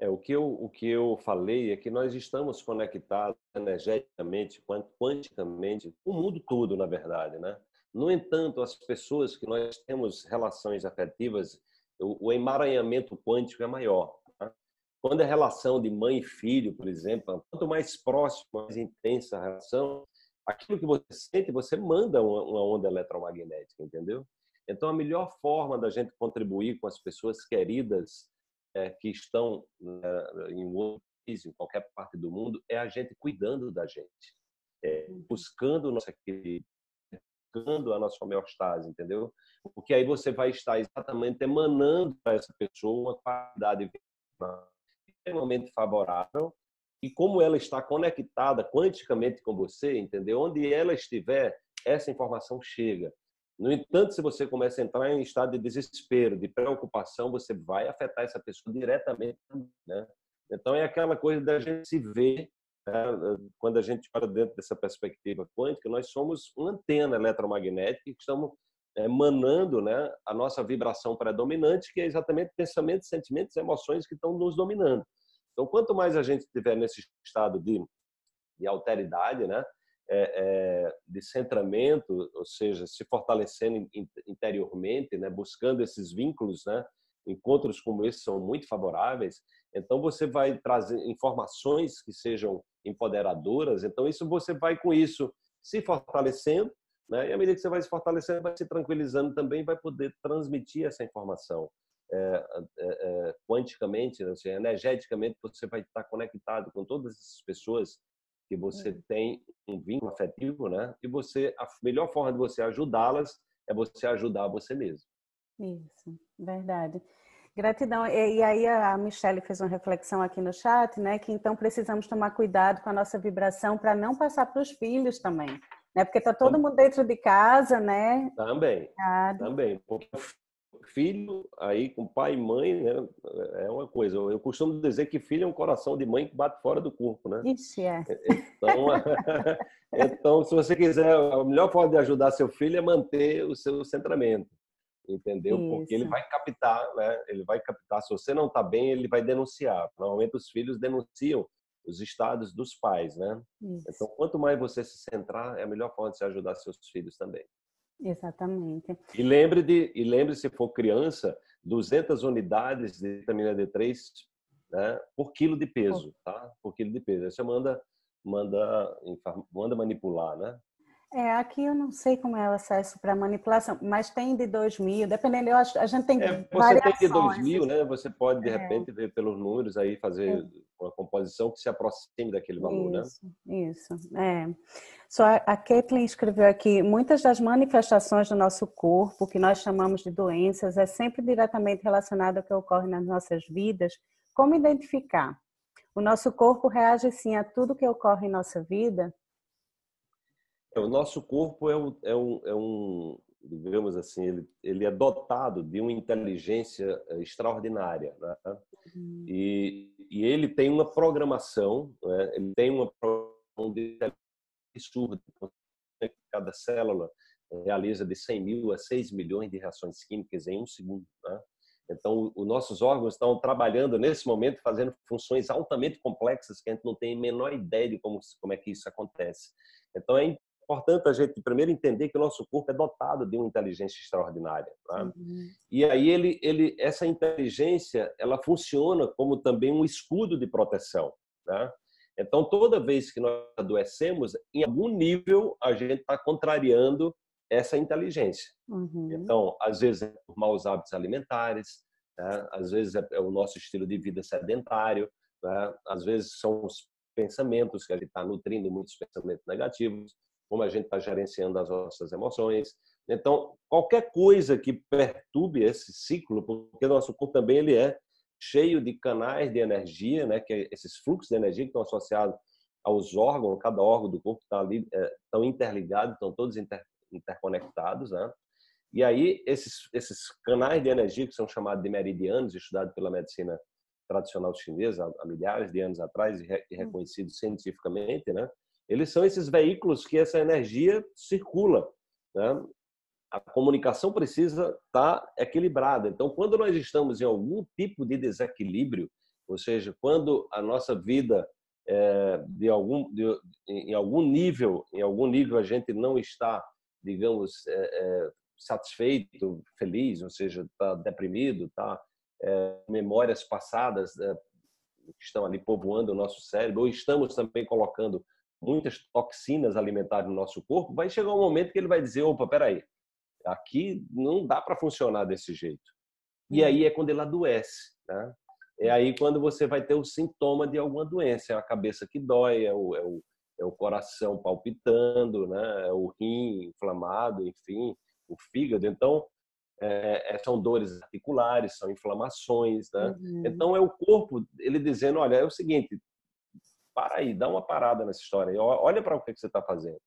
É, o, que eu, o que eu falei é que nós estamos conectados energeticamente, quanticamente, o mundo todo, na verdade, né? No entanto, as pessoas que nós temos relações afetivas, o, o emaranhamento quântico é maior. Tá? Quando é relação de mãe e filho, por exemplo, quanto mais próxima, mais intensa a relação, aquilo que você sente, você manda uma, uma onda eletromagnética, entendeu? Então, a melhor forma da gente contribuir com as pessoas queridas É, que estão é, em outro país, em qualquer parte do mundo, é a gente cuidando da gente, é, buscando nossa querida, buscando a nossa homeostase, entendeu? Porque aí você vai estar exatamente emanando para essa pessoa uma qualidade extremamente favorável, e como ela está conectada quanticamente com você, entendeu? Onde ela estiver, essa informação chega. No entanto, se você começa a entrar em estado de desespero, de preocupação, você vai afetar essa pessoa diretamente, né? Então, é aquela coisa da gente se ver, né? Quando a gente olha dentro dessa perspectiva quântica, nós somos uma antena eletromagnética que estamos emanando, né, a nossa vibração predominante, que é exatamente pensamentos, sentimentos, emoções que estão nos dominando. Então, quanto mais a gente estiver nesse estado de, de alteridade, né? É, é, de centramento, ou seja, se fortalecendo interiormente, né, buscando esses vínculos, né, encontros como esse são muito favoráveis, então você vai trazer informações que sejam empoderadoras, então isso você vai com isso se fortalecendo, né, e à medida que você vai se fortalecendo, vai se tranquilizando também, vai poder transmitir essa informação é, é, é, quanticamente, né, ou seja, energeticamente, você vai estar conectado com todas essas pessoas que você tem um vínculo afetivo, né? E você, a melhor forma de você ajudá-las é você ajudar você mesmo. Isso, verdade. Gratidão. E, e aí a Michelle fez uma reflexão aqui no chat, né? Que então precisamos tomar cuidado com a nossa vibração para não passar para os filhos também, né? Porque tá todo mundo dentro de casa, né? Também. Obrigado. Também. Porque filho aí com pai e mãe, né, é uma coisa. Eu costumo dizer que filho é um coração de mãe que bate fora do corpo, né? Isso é. Então, então, se você quiser, a melhor forma de ajudar seu filho é manter o seu centramento, entendeu? Isso. Porque ele vai captar, né? Ele vai captar. Se você não está bem, ele vai denunciar. Normalmente os filhos denunciam os estados dos pais, né? Isso. Então, quanto mais você se centrar, é a melhor forma de você ajudar seus filhos também. Exatamente. E lembre de e lembre se for criança, duzentas unidades de vitamina D três, né, por quilo de peso, tá? Por quilo de peso. Aí você manda manda manda manipular, né? É, aqui eu não sei como é o acesso para manipulação, mas tem de dois mil, dependendo, eu acho, a gente tem é, você variações. Você tem de dois mil, né? Você pode de é. repente ver pelos números aí fazer é. uma composição que se aproxime daquele valor, isso, né? Isso, é. Só a Kathleen escreveu aqui, muitas das manifestações do nosso corpo, que nós chamamos de doenças, é sempre diretamente relacionada ao que ocorre nas nossas vidas. Como identificar? O nosso corpo reage, sim, a tudo que ocorre em nossa vida? O nosso corpo é um, é um, é um digamos assim, ele, ele é dotado de uma inteligência extraordinária, né? Uhum. E, e ele tem uma programação, né? Ele tem uma programação de absurda. Cada célula realiza de cem mil a seis milhões de reações químicas em um segundo, né? Então, os nossos órgãos estão trabalhando nesse momento, fazendo funções altamente complexas que a gente não tem a menor ideia de como, como é que isso acontece. Então, é importante a gente primeiro entender que o nosso corpo é dotado de uma inteligência extraordinária, tá? Uhum. E aí, ele, ele, essa inteligência, ela funciona como também um escudo de proteção, tá? Então, toda vez que nós adoecemos, em algum nível, a gente está contrariando essa inteligência. Uhum. Então, às vezes é por maus hábitos alimentares, né? Às vezes é o nosso estilo de vida sedentário, né? Às vezes são os pensamentos que a gente está nutrindo, muitos pensamentos negativos, como a gente está gerenciando as nossas emoções. Então, qualquer coisa que perturbe esse ciclo, porque nosso corpo também ele é cheio de canais de energia, né? Que esses fluxos de energia que estão associados aos órgãos, cada órgão do corpo está ali, estão interligados, estão todos interligados, interconectados, né? E aí esses, esses canais de energia que são chamados de meridianos, estudados pela medicina tradicional chinesa há milhares de anos atrás e, re, e reconhecidos cientificamente, né? Eles são esses veículos que essa energia circula, né? A comunicação precisa estar equilibrada. Então, quando nós estamos em algum tipo de desequilíbrio, ou seja, quando a nossa vida é, de algum de, em algum nível, em algum nível a gente não está digamos, é, é, satisfeito, feliz, ou seja, está deprimido, tá, é, memórias passadas é, estão ali povoando o nosso cérebro, ou estamos também colocando muitas toxinas alimentares no nosso corpo, vai chegar um momento que ele vai dizer, opa, peraí, aqui não dá para funcionar desse jeito. E aí é quando ele adoece, né? É aí quando você vai ter o sintoma de alguma doença, é a cabeça que dói, é o, é o É o coração palpitando, né? É o rim inflamado, enfim, o fígado. Então, é, são dores articulares, são inflamações, né? Uhum. Então, é o corpo, ele dizendo, olha, é o seguinte, para aí, dá uma parada nessa história, olha para o que você está fazendo.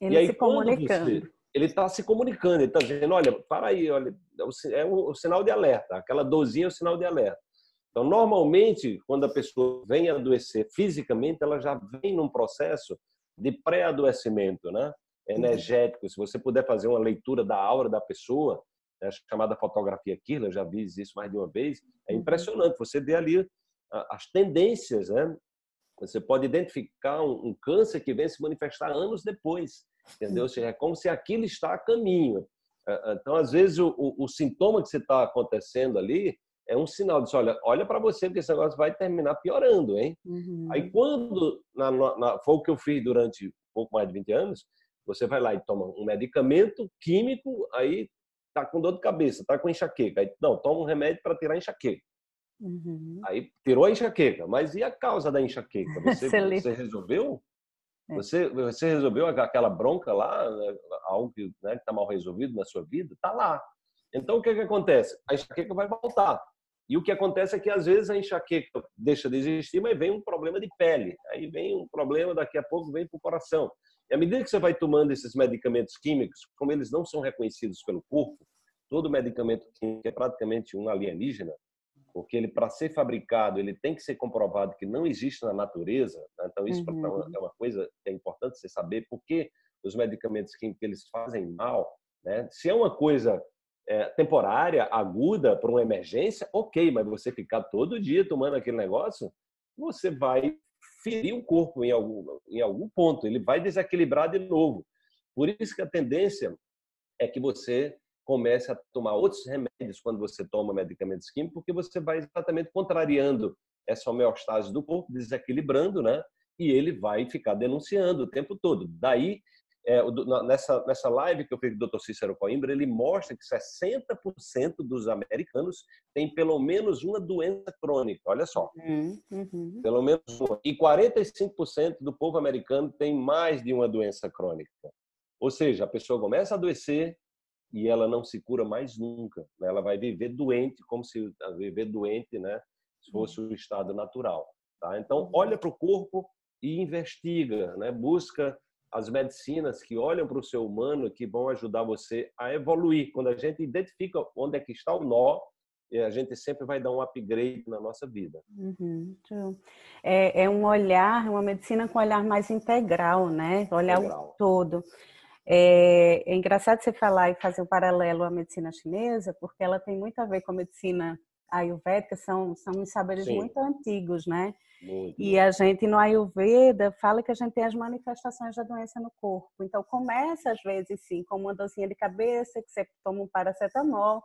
Ele e aí, se comunicando. Você, ele está se comunicando, ele está dizendo, olha, para aí, olha, é o, o sinal de alerta, aquela dorzinha é o sinal de alerta. Então, normalmente, quando a pessoa vem adoecer fisicamente, ela já vem num processo de pré-adoecimento, né? Energético. Se você puder fazer uma leitura da aura da pessoa, né? Chamada fotografia Kirler, eu já vi isso mais de uma vez, é impressionante. Você vê ali as tendências, né? Você pode identificar um câncer que vem se manifestar anos depois, entendeu? Ou seja, é como se aquilo está a caminho. Então, às vezes, o, o, o sintoma que você está acontecendo ali, é um sinal disso, olha, olha para você, porque esse negócio vai terminar piorando, hein? Uhum. Aí quando, na, na, foi o que eu fiz durante um pouco mais de vinte anos, você vai lá e toma um medicamento químico, aí tá com dor de cabeça, tá com enxaqueca. Aí, não, toma um remédio para tirar a enxaqueca. Uhum. Aí tirou a enxaqueca, mas e a causa da enxaqueca? Você, você resolveu? É. Você, você resolveu aquela bronca lá, algo que, né, que tá mal resolvido na sua vida? Tá lá. Então, o que que acontece? A enxaqueca vai voltar. E o que acontece é que, às vezes, a enxaqueca deixa de existir, mas vem um problema de pele. Aí vem um problema, daqui a pouco vem para o coração. E à medida que você vai tomando esses medicamentos químicos, como eles não são reconhecidos pelo corpo, todo medicamento químico é praticamente um alienígena, porque ele, para ser fabricado, ele tem que ser comprovado que não existe na natureza. Né? Então, isso uhum. é uma coisa que é importante você saber, porque os medicamentos químicos eles fazem mal, né? Se é uma coisa... É, temporária, aguda, para uma emergência, ok, mas você ficar todo dia tomando aquele negócio, você vai ferir o corpo em algum, em algum ponto, ele vai desequilibrar de novo. Por isso que a tendência é que você comece a tomar outros remédios quando você toma medicamentos químicos, porque você vai exatamente contrariando essa homeostase do corpo, desequilibrando, né? E ele vai ficar denunciando o tempo todo. Daí É, nessa, nessa live que eu fiz do doutor Cícero Coimbra, ele mostra que sessenta por cento dos americanos têm pelo menos uma doença crônica, olha só. Uhum, uhum. Pelo menos uma. E quarenta e cinco por cento do povo americano tem mais de uma doença crônica. Ou seja, a pessoa começa a adoecer e ela não se cura mais nunca. Né? Ela vai viver doente, como se viver doente, né, se fosse o estado natural. Tá? Então, olha para o corpo e investiga, né? Busca as medicinas que olham para o ser humano, que vão ajudar você a evoluir. Quando a gente identifica onde é que está o nó, a gente sempre vai dar um upgrade na nossa vida. Uhum. É, é um olhar, uma medicina com um olhar mais integral, né? Olhar integral. O todo. É, é engraçado você falar e fazer um paralelo à medicina chinesa, porque ela tem muito a ver com a medicina ayurvédica, são, são uns saberes Sim. muito antigos, né? Muito. E a gente no Ayurveda fala que a gente tem as manifestações da doença no corpo. Então começa às vezes sim, como uma dorzinha de cabeça, que você toma um paracetamol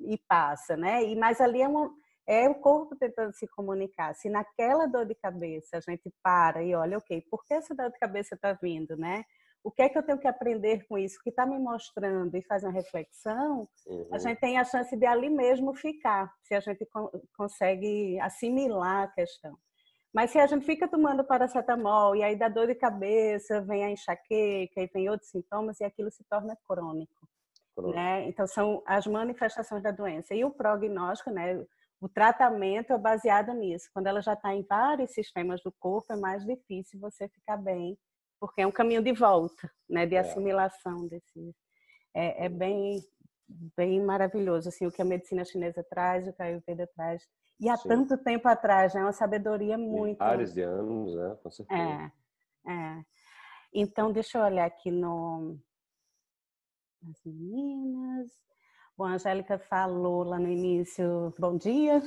e passa, né? E, mas ali é, uma, é o corpo tentando se comunicar. Se naquela dor de cabeça a gente para e olha, ok, por que essa dor de cabeça está vindo, né? O que é que eu tenho que aprender com isso? O que está me mostrando e faz uma reflexão, uhum. a gente tem a chance de ali mesmo ficar, se a gente co- consegue assimilar a questão. Mas se a gente fica tomando paracetamol e aí dá dor de cabeça, vem a enxaqueca e vem outros sintomas e aquilo se torna crônico. crônico. Né? Então são as manifestações da doença. E o prognóstico, né? O tratamento é baseado nisso. Quando ela já está em vários sistemas do corpo, é mais difícil você ficar bem, porque é um caminho de volta, né? De assimilação. Desse... É, é bem, bem maravilhoso assim, o que a medicina chinesa traz, o que a Ayurveda traz. E há Sim. tanto tempo atrás, né? Uma sabedoria muito... Milhares de anos, né? Com certeza. É, é. Então, deixa eu olhar aqui no... As meninas... Bom, a Angélica falou lá no início, bom dia.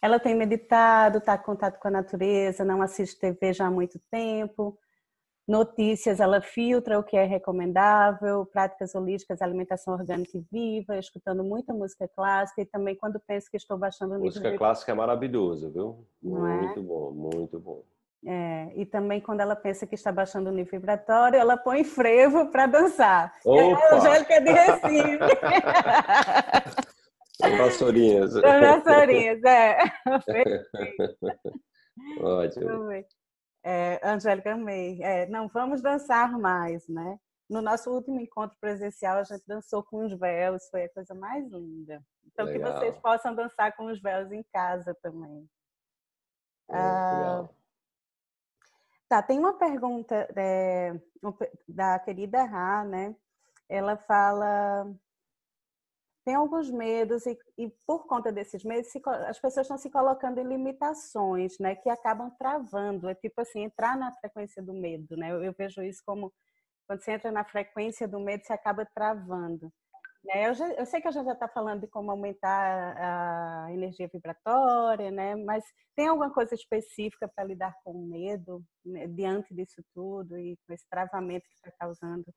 Ela tem meditado, está em contato com a natureza, não assiste T V já há muito tempo. Notícias, ela filtra o que é recomendável, práticas holísticas, alimentação orgânica e viva, escutando muita música clássica e também quando penso que estou baixando... Música livro... clássica é maravilhosa, viu? Não muito é? bom, muito bom. É, e também quando ela pensa que está baixando o nível vibratório, ela põe frevo para dançar. Opa! A Angélica é de Recife. São vassourinhas. São vassourinhas, é. Ótimo. É, Angélica, amei. É, não vamos dançar mais, né? No nosso último encontro presencial, a gente dançou com os véus, foi a coisa mais linda. Então, legal. Que vocês possam dançar com os véus em casa também. É, ah, tá, tem uma pergunta é, da querida Rá, né? Ela fala... Tem alguns medos e, e por conta desses medos, se, as pessoas estão se colocando em limitações, né? Que acabam travando, é tipo assim, entrar na frequência do medo, né? Eu, eu vejo isso como, quando você entra na frequência do medo, você acaba travando. Né? Eu, já, eu sei que a gente já está falando de como aumentar a energia vibratória, né? Mas tem alguma coisa específica para lidar com o medo, né? Diante disso tudo e com esse travamento que está causando?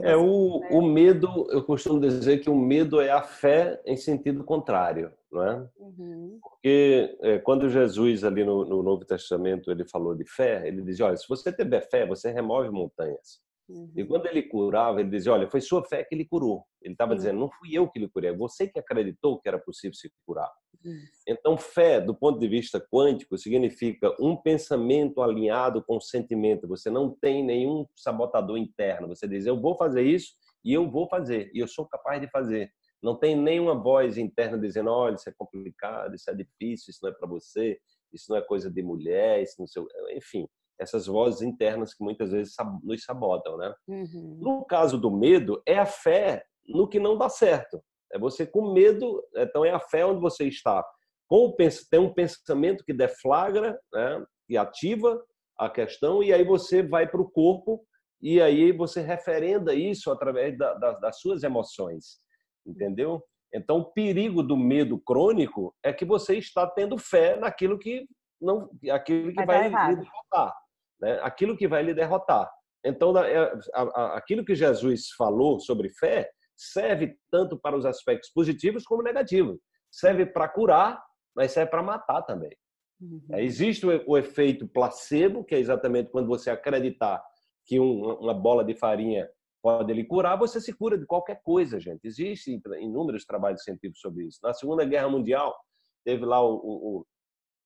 É, o, o medo, eu costumo dizer que o medo é a fé em sentido contrário, não é? Uhum. Porque é, quando Jesus ali no, no Novo Testamento ele falou de fé, ele dizia, olha, se você tiver fé, você remove montanhas. Uhum. E quando ele curava, ele dizia, olha, foi sua fé que ele curou. Ele estava uhum. dizendo, não fui eu que lhe curei, é você que acreditou que era possível se curar. Uhum. Então, fé, do ponto de vista quântico, significa um pensamento alinhado com o sentimento. Você não tem nenhum sabotador interno. Você diz, eu vou fazer isso e eu vou fazer, e eu sou capaz de fazer. Não tem nenhuma voz interna dizendo, olha, isso é complicado, isso é difícil, isso não é para você, isso não é coisa de mulher, isso não sei... Enfim. Essas vozes internas que muitas vezes nos sabotam, né? Uhum. No caso do medo, é a fé no que não dá certo. É você com medo, então é a fé onde você está. Com, tem um pensamento que deflagra, né? E ativa a questão, e aí você vai para o corpo, e aí você referenda isso através da, da, das suas emoções, entendeu? Então, o perigo do medo crônico é que você está tendo fé naquilo que, não, aquilo que vai, vai lhe derrotar. Né? Aquilo que vai lhe derrotar. Então, aquilo que Jesus falou sobre fé serve tanto para os aspectos positivos como negativos. Serve para curar, mas serve para matar também. Uhum. Existe o efeito placebo, que é exatamente quando você acreditar que um, uma bola de farinha pode lhe curar, você se cura de qualquer coisa, gente. Existem inúmeros trabalhos científicos sobre isso. Na Segunda Guerra Mundial, teve lá o, o,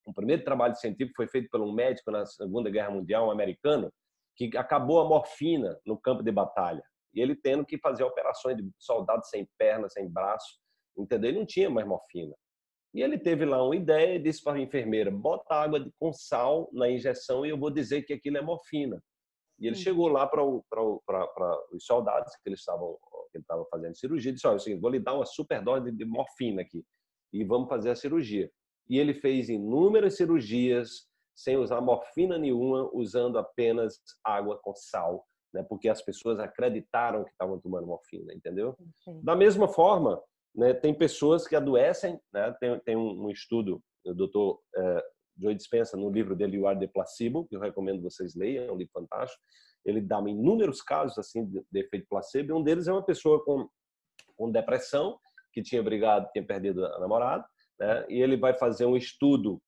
o primeiro trabalho científico foi feito por um médico na Segunda Guerra Mundial, um americano, que acabou a morfina no campo de batalha. E ele tendo que fazer operações de soldados sem perna, sem braço, entendeu? Ele não tinha mais morfina. E ele teve lá uma ideia e disse para a enfermeira, bota água com sal na injeção e eu vou dizer que aquilo é morfina. E ele Sim. chegou lá para, o, para, o, para, para os soldados que eles estavam, que ele estava fazendo cirurgia e disse, olha, assim, vou lhe dar uma superdose de morfina aqui e vamos fazer a cirurgia. E ele fez inúmeras cirurgias sem usar morfina nenhuma, usando apenas água com sal, né? Porque as pessoas acreditaram que estavam tomando morfina, entendeu? Sim. Da mesma forma, né, tem pessoas que adoecem, né? Tem, tem um, um estudo do doutor Joe Dispenza, no livro dele, O Art de Placebo, que eu recomendo que vocês leiam, é um livro fantástico. Ele dá inúmeros casos assim, de, de efeito placebo, e um deles é uma pessoa com, com depressão, que tinha brigado, tinha perdido a namorada, né? E ele vai fazer um estudo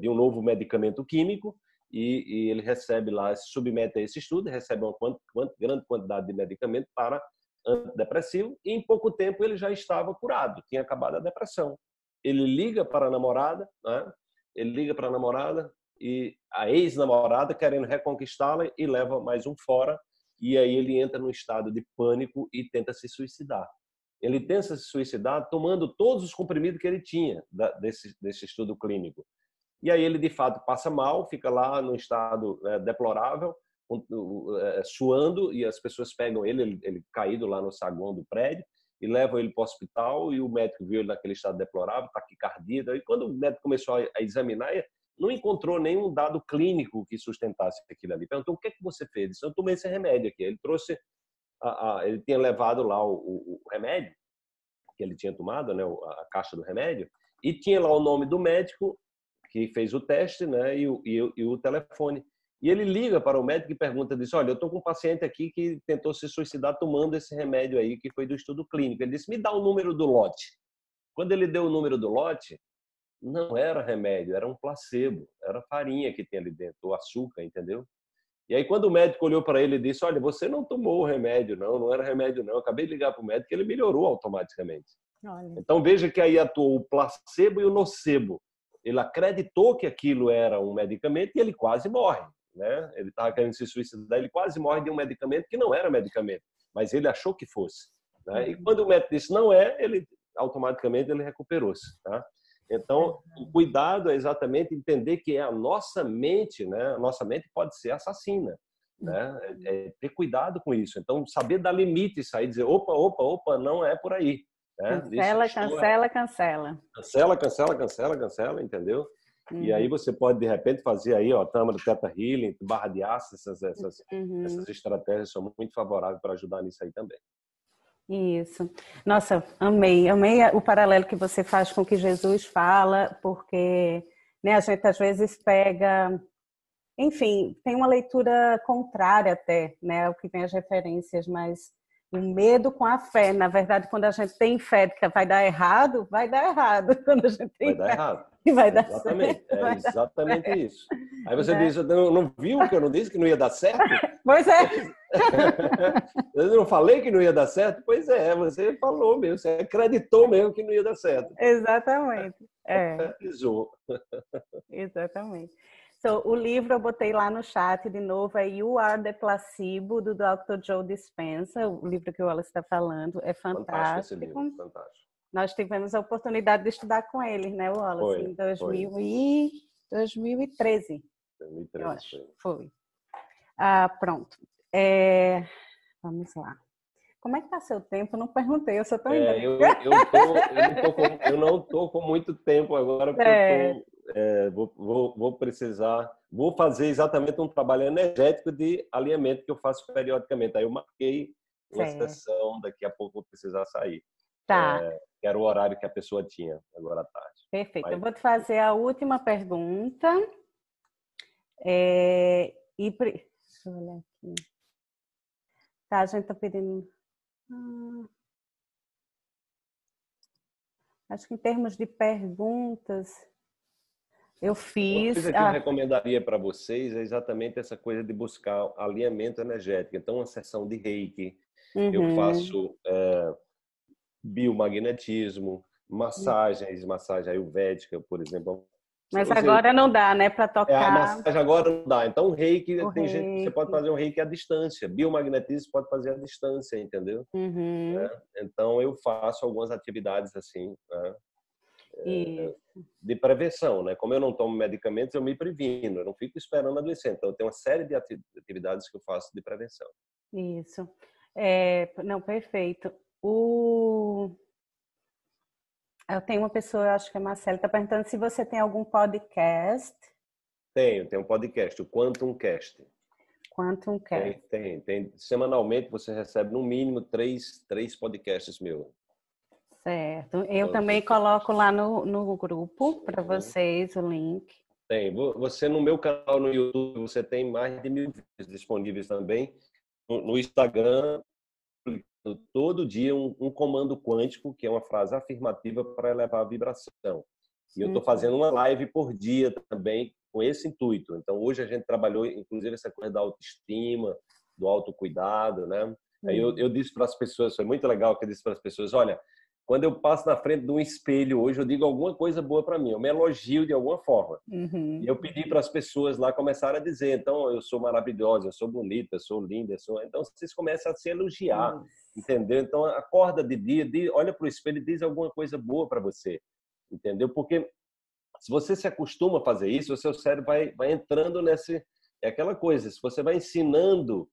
de um novo medicamento químico e, e ele recebe lá, se submete a esse estudo, recebe uma quant, quant, grande quantidade de medicamento para antidepressivo e em pouco tempo ele já estava curado, tinha acabado a depressão. Ele liga para a namorada, né? Ele liga para a namorada e a ex-namorada querendo reconquistá-la e leva mais um fora e aí ele entra num estado de pânico e tenta se suicidar. Ele tenta se suicidar tomando todos os comprimidos que ele tinha da, desse, desse estudo clínico. E aí ele, de fato, passa mal, fica lá num estado deplorável, suando, e as pessoas pegam ele, ele, ele caído lá no saguão do prédio, e levam ele para o hospital, e o médico viu ele naquele estado deplorável, taquicardia. E quando o médico começou a examinar, não encontrou nenhum dado clínico que sustentasse aquilo ali. Perguntou, o que é que você fez? Ele disse, eu tomei esse remédio aqui. Ele trouxe, a, a, ele tinha levado lá o, o, o remédio, que ele tinha tomado, né, a caixa do remédio, e tinha lá o nome do médico, que fez o teste, né, e o, e, o, e o telefone. E ele liga para o médico e pergunta, diz, olha, eu estou com um paciente aqui que tentou se suicidar tomando esse remédio aí, que foi do estudo clínico. Ele disse, me dá o número do lote. Quando ele deu o número do lote, não era remédio, era um placebo, era farinha que tem ali dentro, o açúcar, entendeu? E aí quando o médico olhou para ele e disse, olha, você não tomou o remédio não, não era remédio não, eu acabei de ligar para o médico e ele melhorou automaticamente. Olha. Então veja que aí atuou o placebo e o nocebo. Ele acreditou que aquilo era um medicamento e ele quase morre, né? Ele estava querendo se suicidar, ele quase morre de um medicamento que não era medicamento, mas ele achou que fosse, né? E quando o médico disse não é, ele automaticamente ele recuperou-se, tá? Então, o cuidado é exatamente entender que é a nossa mente, né? A nossa mente pode ser assassina, né? É ter cuidado com isso. Então, saber dar limite, sair dizer opa, opa, opa, não é por aí. Né? Cancela, cancela, cancela. Cancela, cancela, cancela, cancela, entendeu? Uhum. E aí você pode, de repente, fazer aí, ó, Tamara, Teta Healing, barra de aço, essas, essas, uhum. essas estratégias são muito favoráveis para ajudar nisso aí também. Isso. Nossa, amei. Amei o paralelo que você faz com o que Jesus fala, porque, né, a gente às vezes pega... Enfim, tem uma leitura contrária até, né, o que tem as referências, mas... O medo com a fé. Na verdade, quando a gente tem fé que vai dar errado, vai dar errado. Quando a gente tem vai dar errado. E vai dar exatamente. Certo. É vai exatamente dar isso. Certo. Aí você é. diz, eu não viu que eu não disse que não ia dar certo? Pois é. Eu não falei que não ia dar certo? Pois é, você falou mesmo, você acreditou mesmo que não ia dar certo. Exatamente. É. Exatamente. So, o livro eu botei lá no chat de novo, é You Are the Placebo, do doutor Joe Dispenza, o livro que o Wallace está falando, é fantástico. Fantástico esse livro, fantástico. Nós tivemos a oportunidade de estudar com ele, né, Wallace? Foi, em dois mil e treze. dois mil e treze, eu acho. Foi. foi. Ah, pronto. É... Vamos lá. Como é que tá seu tempo? Eu não perguntei, eu só tô é, eu, eu, tô, eu, não tô com, eu não tô com muito tempo agora, porque é. eu tô... É, vou, vou, vou precisar, vou fazer exatamente um trabalho energético de alinhamento que eu faço periodicamente. Aí eu marquei uma certo. sessão, daqui a pouco vou precisar sair. Tá. É, que era o horário que a pessoa tinha agora à tarde. Perfeito. Mas... Eu vou te fazer a última pergunta. É... E... Deixa eu olhar aqui. Tá, a gente tá pedindo... Hum... Acho que em termos de perguntas... Eu fiz... Uma coisa que ah... eu recomendaria para vocês é exatamente essa coisa de buscar alinhamento energético. Então, uma sessão de reiki, uhum. eu faço é, biomagnetismo, massagens, uhum. massagem ayurvédica, por exemplo. Mas ou agora seja, não dá, né, para tocar. É, a massagem agora não dá. Então, o reiki, o tem reiki. Gente, você pode fazer um reiki à distância. Biomagnetismo pode fazer à distância, entendeu? Uhum. É? Então, eu faço algumas atividades assim, né? É, de prevenção, né? Como eu não tomo medicamentos, eu me previno, eu não fico esperando adoecer. Então, eu tenho uma série de atividades que eu faço de prevenção. Isso. É, não, perfeito. O... Eu tenho uma pessoa, eu acho que é a Marcela, está perguntando se você tem algum podcast. Tenho, tem um podcast, o QuantumCast. QuantumCast. Tem, tem, tem. Semanalmente você recebe no mínimo três, três podcasts meus. Certo. Eu também coloco lá no, no grupo para vocês o link. Tem. Você no meu canal no YouTube, você tem mais de mil vídeos disponíveis também. No Instagram, todo dia um, um comando quântico, que é uma frase afirmativa para elevar a vibração. E eu estou fazendo uma live por dia também com esse intuito. Então, hoje a gente trabalhou, inclusive, essa coisa da autoestima, do autocuidado, né? Aí eu, eu disse para as pessoas, foi muito legal que eu disse para as pessoas, olha... Quando eu passo na frente de um espelho hoje, eu digo alguma coisa boa para mim, eu me elogio de alguma forma. Uhum. E eu pedi para as pessoas lá começarem a dizer, então, eu sou maravilhosa, eu sou bonita, eu sou linda, eu sou... Então, vocês começam a se elogiar, uhum. entendeu? Então, acorda de dia, de... olha para o espelho e diz alguma coisa boa para você, entendeu? Porque se você se acostuma a fazer isso, o seu cérebro vai, vai entrando nesse... É aquela coisa, se você vai ensinando...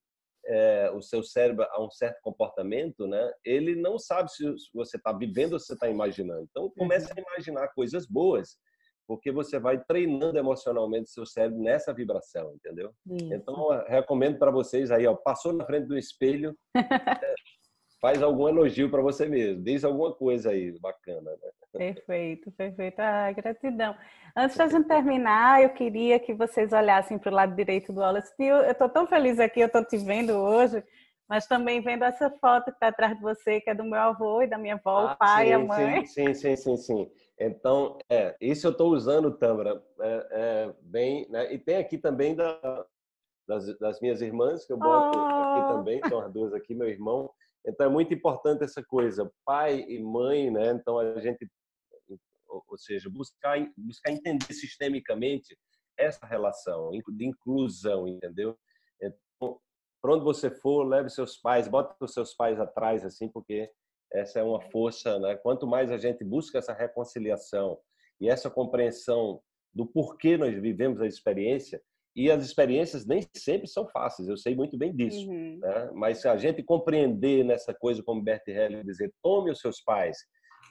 É, o seu cérebro a um certo comportamento, né? Ele não sabe se você está vivendo ou se você está imaginando. Então, comece a imaginar coisas boas, porque você vai treinando emocionalmente o seu cérebro nessa vibração, entendeu? Isso. Então, eu recomendo para vocês aí, ó, passou na frente do espelho, é, faz algum elogio para você mesmo, diz alguma coisa aí bacana, né? Perfeito, perfeito. Ah, gratidão. Antes da gente terminar, eu queria que vocês olhassem para o lado direito do Wallace. Eu estou tão feliz aqui, eu estou te vendo hoje, mas também vendo essa foto que está atrás de você, que é do meu avô e da minha avó, ah, o pai sim, e a mãe. Sim, sim, sim, sim, sim. Então, é, isso eu estou usando, Tamara, é, é, bem, né? E tem aqui também da, das, das minhas irmãs, que eu boto oh. aqui também, são as duas aqui, meu irmão. Então, é muito importante essa coisa, pai e mãe, né? Então, a gente... Ou seja, buscar, buscar entender sistemicamente essa relação de inclusão, entendeu? Então, para onde você for, leve seus pais, bota os seus pais atrás, assim, porque essa é uma força, né? Quanto mais a gente busca essa reconciliação e essa compreensão do porquê nós vivemos a experiência, e as experiências nem sempre são fáceis, eu sei muito bem disso, uhum. né? Mas se a gente compreender nessa coisa, como Bert Hellinger dizer, tome os seus pais.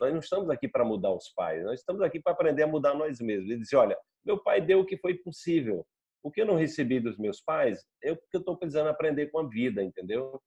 Nós não estamos aqui para mudar os pais, nós estamos aqui para aprender a mudar nós mesmos. Ele dizia, olha, meu pai deu o que foi possível. O que eu não recebi dos meus pais, eu estou precisando aprender com a vida, entendeu?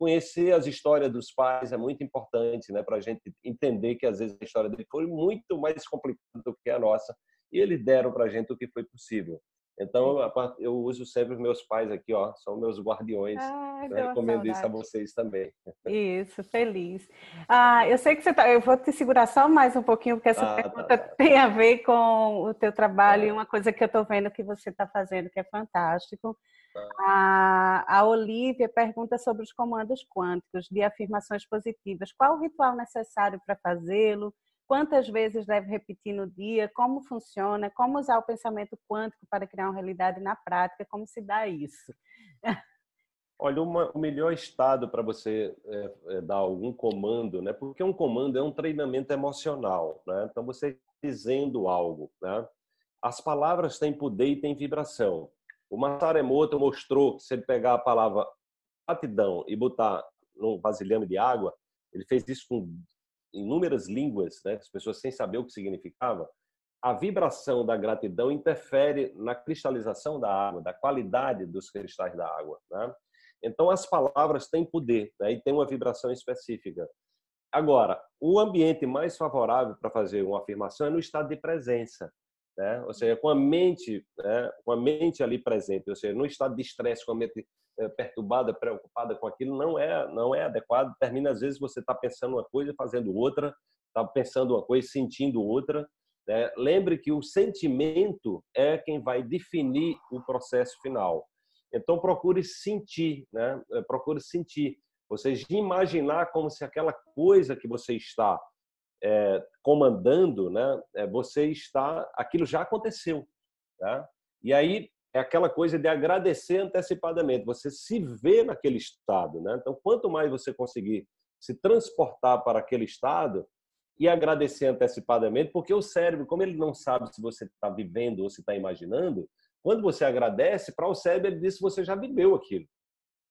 Conhecer as histórias dos pais é muito importante, né? Para a gente entender que, às vezes, a história dele foi muito mais complicada do que a nossa. E eles deram para a gente o que foi possível. Então, eu uso sempre os meus pais aqui, ó, são meus guardiões. Ah, eu recomendo isso a vocês também. Isso, feliz. Ah, eu sei que você tá... Eu vou te segurar só mais um pouquinho, porque essa ah, pergunta tá, tá. tem a ver com o teu trabalho ah. e uma coisa que eu estou vendo que você está fazendo, que é fantástico. Ah. A, a Olívia pergunta sobre os comandos quânticos de afirmações positivas. Qual o ritual necessário para fazê-lo? Quantas vezes deve repetir no dia? Como funciona? Como usar o pensamento quântico para criar uma realidade na prática? Como se dá isso? Olha, uma, o melhor estado para você é, é, dar algum comando, né? Porque um comando é um treinamento emocional, né? Então, você dizendo algo, né? As palavras têm poder e têm vibração. O Masaru Emoto mostrou que se ele pegar a palavra gratidão e botar num vasilhame de água, ele fez isso com... inúmeras línguas, né? As pessoas sem saber o que significava, a vibração da gratidão interfere na cristalização da água, da qualidade dos cristais da água, né? Então, as palavras têm poder, né? E tem uma vibração específica. Agora, o ambiente mais favorável para fazer uma afirmação é no estado de presença, né? Ou seja, com a mente, né? Com a mente ali presente, ou seja, no estado de estresse, com a mente perturbada, preocupada com aquilo, não é, não é adequado. Termina, às vezes, você está pensando uma coisa, fazendo outra, está pensando uma coisa, sentindo outra. Né? Lembre que o sentimento é quem vai definir o processo final. Então, procure sentir, né? Procure sentir. Vocês imaginar como se aquela coisa que você está é, comandando, né? Você está, aquilo já aconteceu. Tá? E aí, é aquela coisa de agradecer antecipadamente. Você se vê naquele estado. Né? Então, quanto mais você conseguir se transportar para aquele estado e agradecer antecipadamente, porque o cérebro, como ele não sabe se você está vivendo ou se está imaginando, quando você agradece, para o cérebro ele diz que você já viveu aquilo.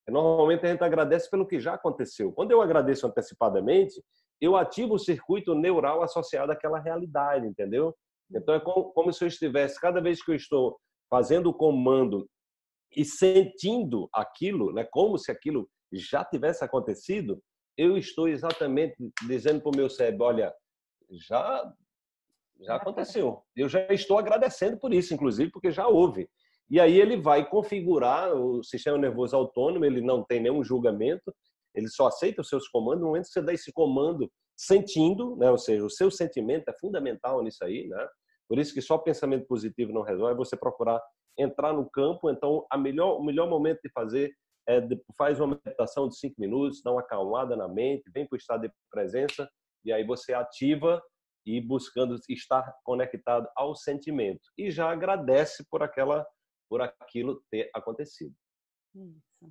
Normalmente a gente agradece pelo que já aconteceu. Quando eu agradeço antecipadamente, eu ativo o circuito neural associado àquela realidade, entendeu? Então é como, como se eu estivesse, cada vez que eu estou fazendo o comando e sentindo aquilo, né, como se aquilo já tivesse acontecido, eu estou exatamente dizendo para o meu cérebro, olha, já, já aconteceu. Eu já estou agradecendo por isso, inclusive, porque já houve. E aí ele vai configurar o sistema nervoso autônomo, ele não tem nenhum julgamento, ele só aceita os seus comandos. No momento que você dá esse comando sentindo, né? Ou seja, o seu sentimento é fundamental nisso aí, né? Por isso que só pensamento positivo não resolve, é você procurar entrar no campo. Então, a melhor, o melhor momento de fazer é de, faz uma meditação de cinco minutos, dá uma acalmada na mente, vem para o estado de presença e aí você ativa e buscando estar conectado ao sentimento. E já agradece por aquela por aquilo ter acontecido. Isso.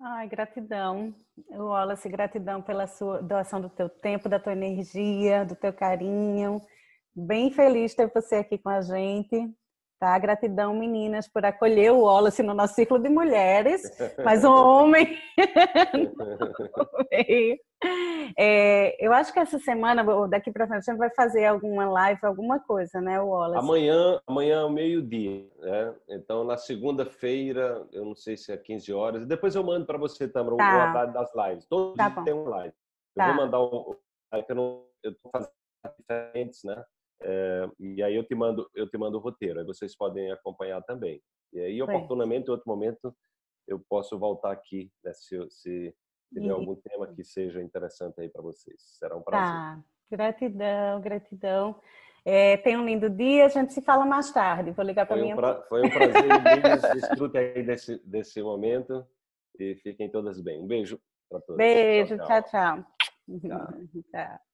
Ai, gratidão. Wallace, gratidão pela sua doação do teu tempo, da tua energia, do teu carinho. Bem feliz ter você aqui com a gente. Tá? Gratidão, meninas, por acolher o Wallace no nosso círculo de mulheres, mas um homem. É, eu acho que essa semana, ou daqui para frente, a gente vai fazer alguma live, alguma coisa, né, o Wallace? Amanhã, amanhã ao meio-dia, né? Então, na segunda-feira, eu não sei se é quinze horas, depois eu mando para você, Tamara, tá. O horário das lives. Todo tá dia bom. Tem um live. Eu tá. vou mandar um. Eu estou fazendo diferentes, né? É, e aí eu te mando eu te mando o roteiro, aí vocês podem acompanhar também. E aí, oportunamente, em outro momento, eu posso voltar aqui, né, se, se tiver e... algum tema que seja interessante aí para vocês. Será um prazer. Tá. Gratidão, gratidão. É, tenha um lindo dia, a gente se fala mais tarde. Vou ligar para minha... um pra... Foi um prazer, desfrutem aí desse, desse momento e fiquem todas bem. Um beijo para todos. Beijo, tchau, tchau. Tchau. Tchau. Tchau.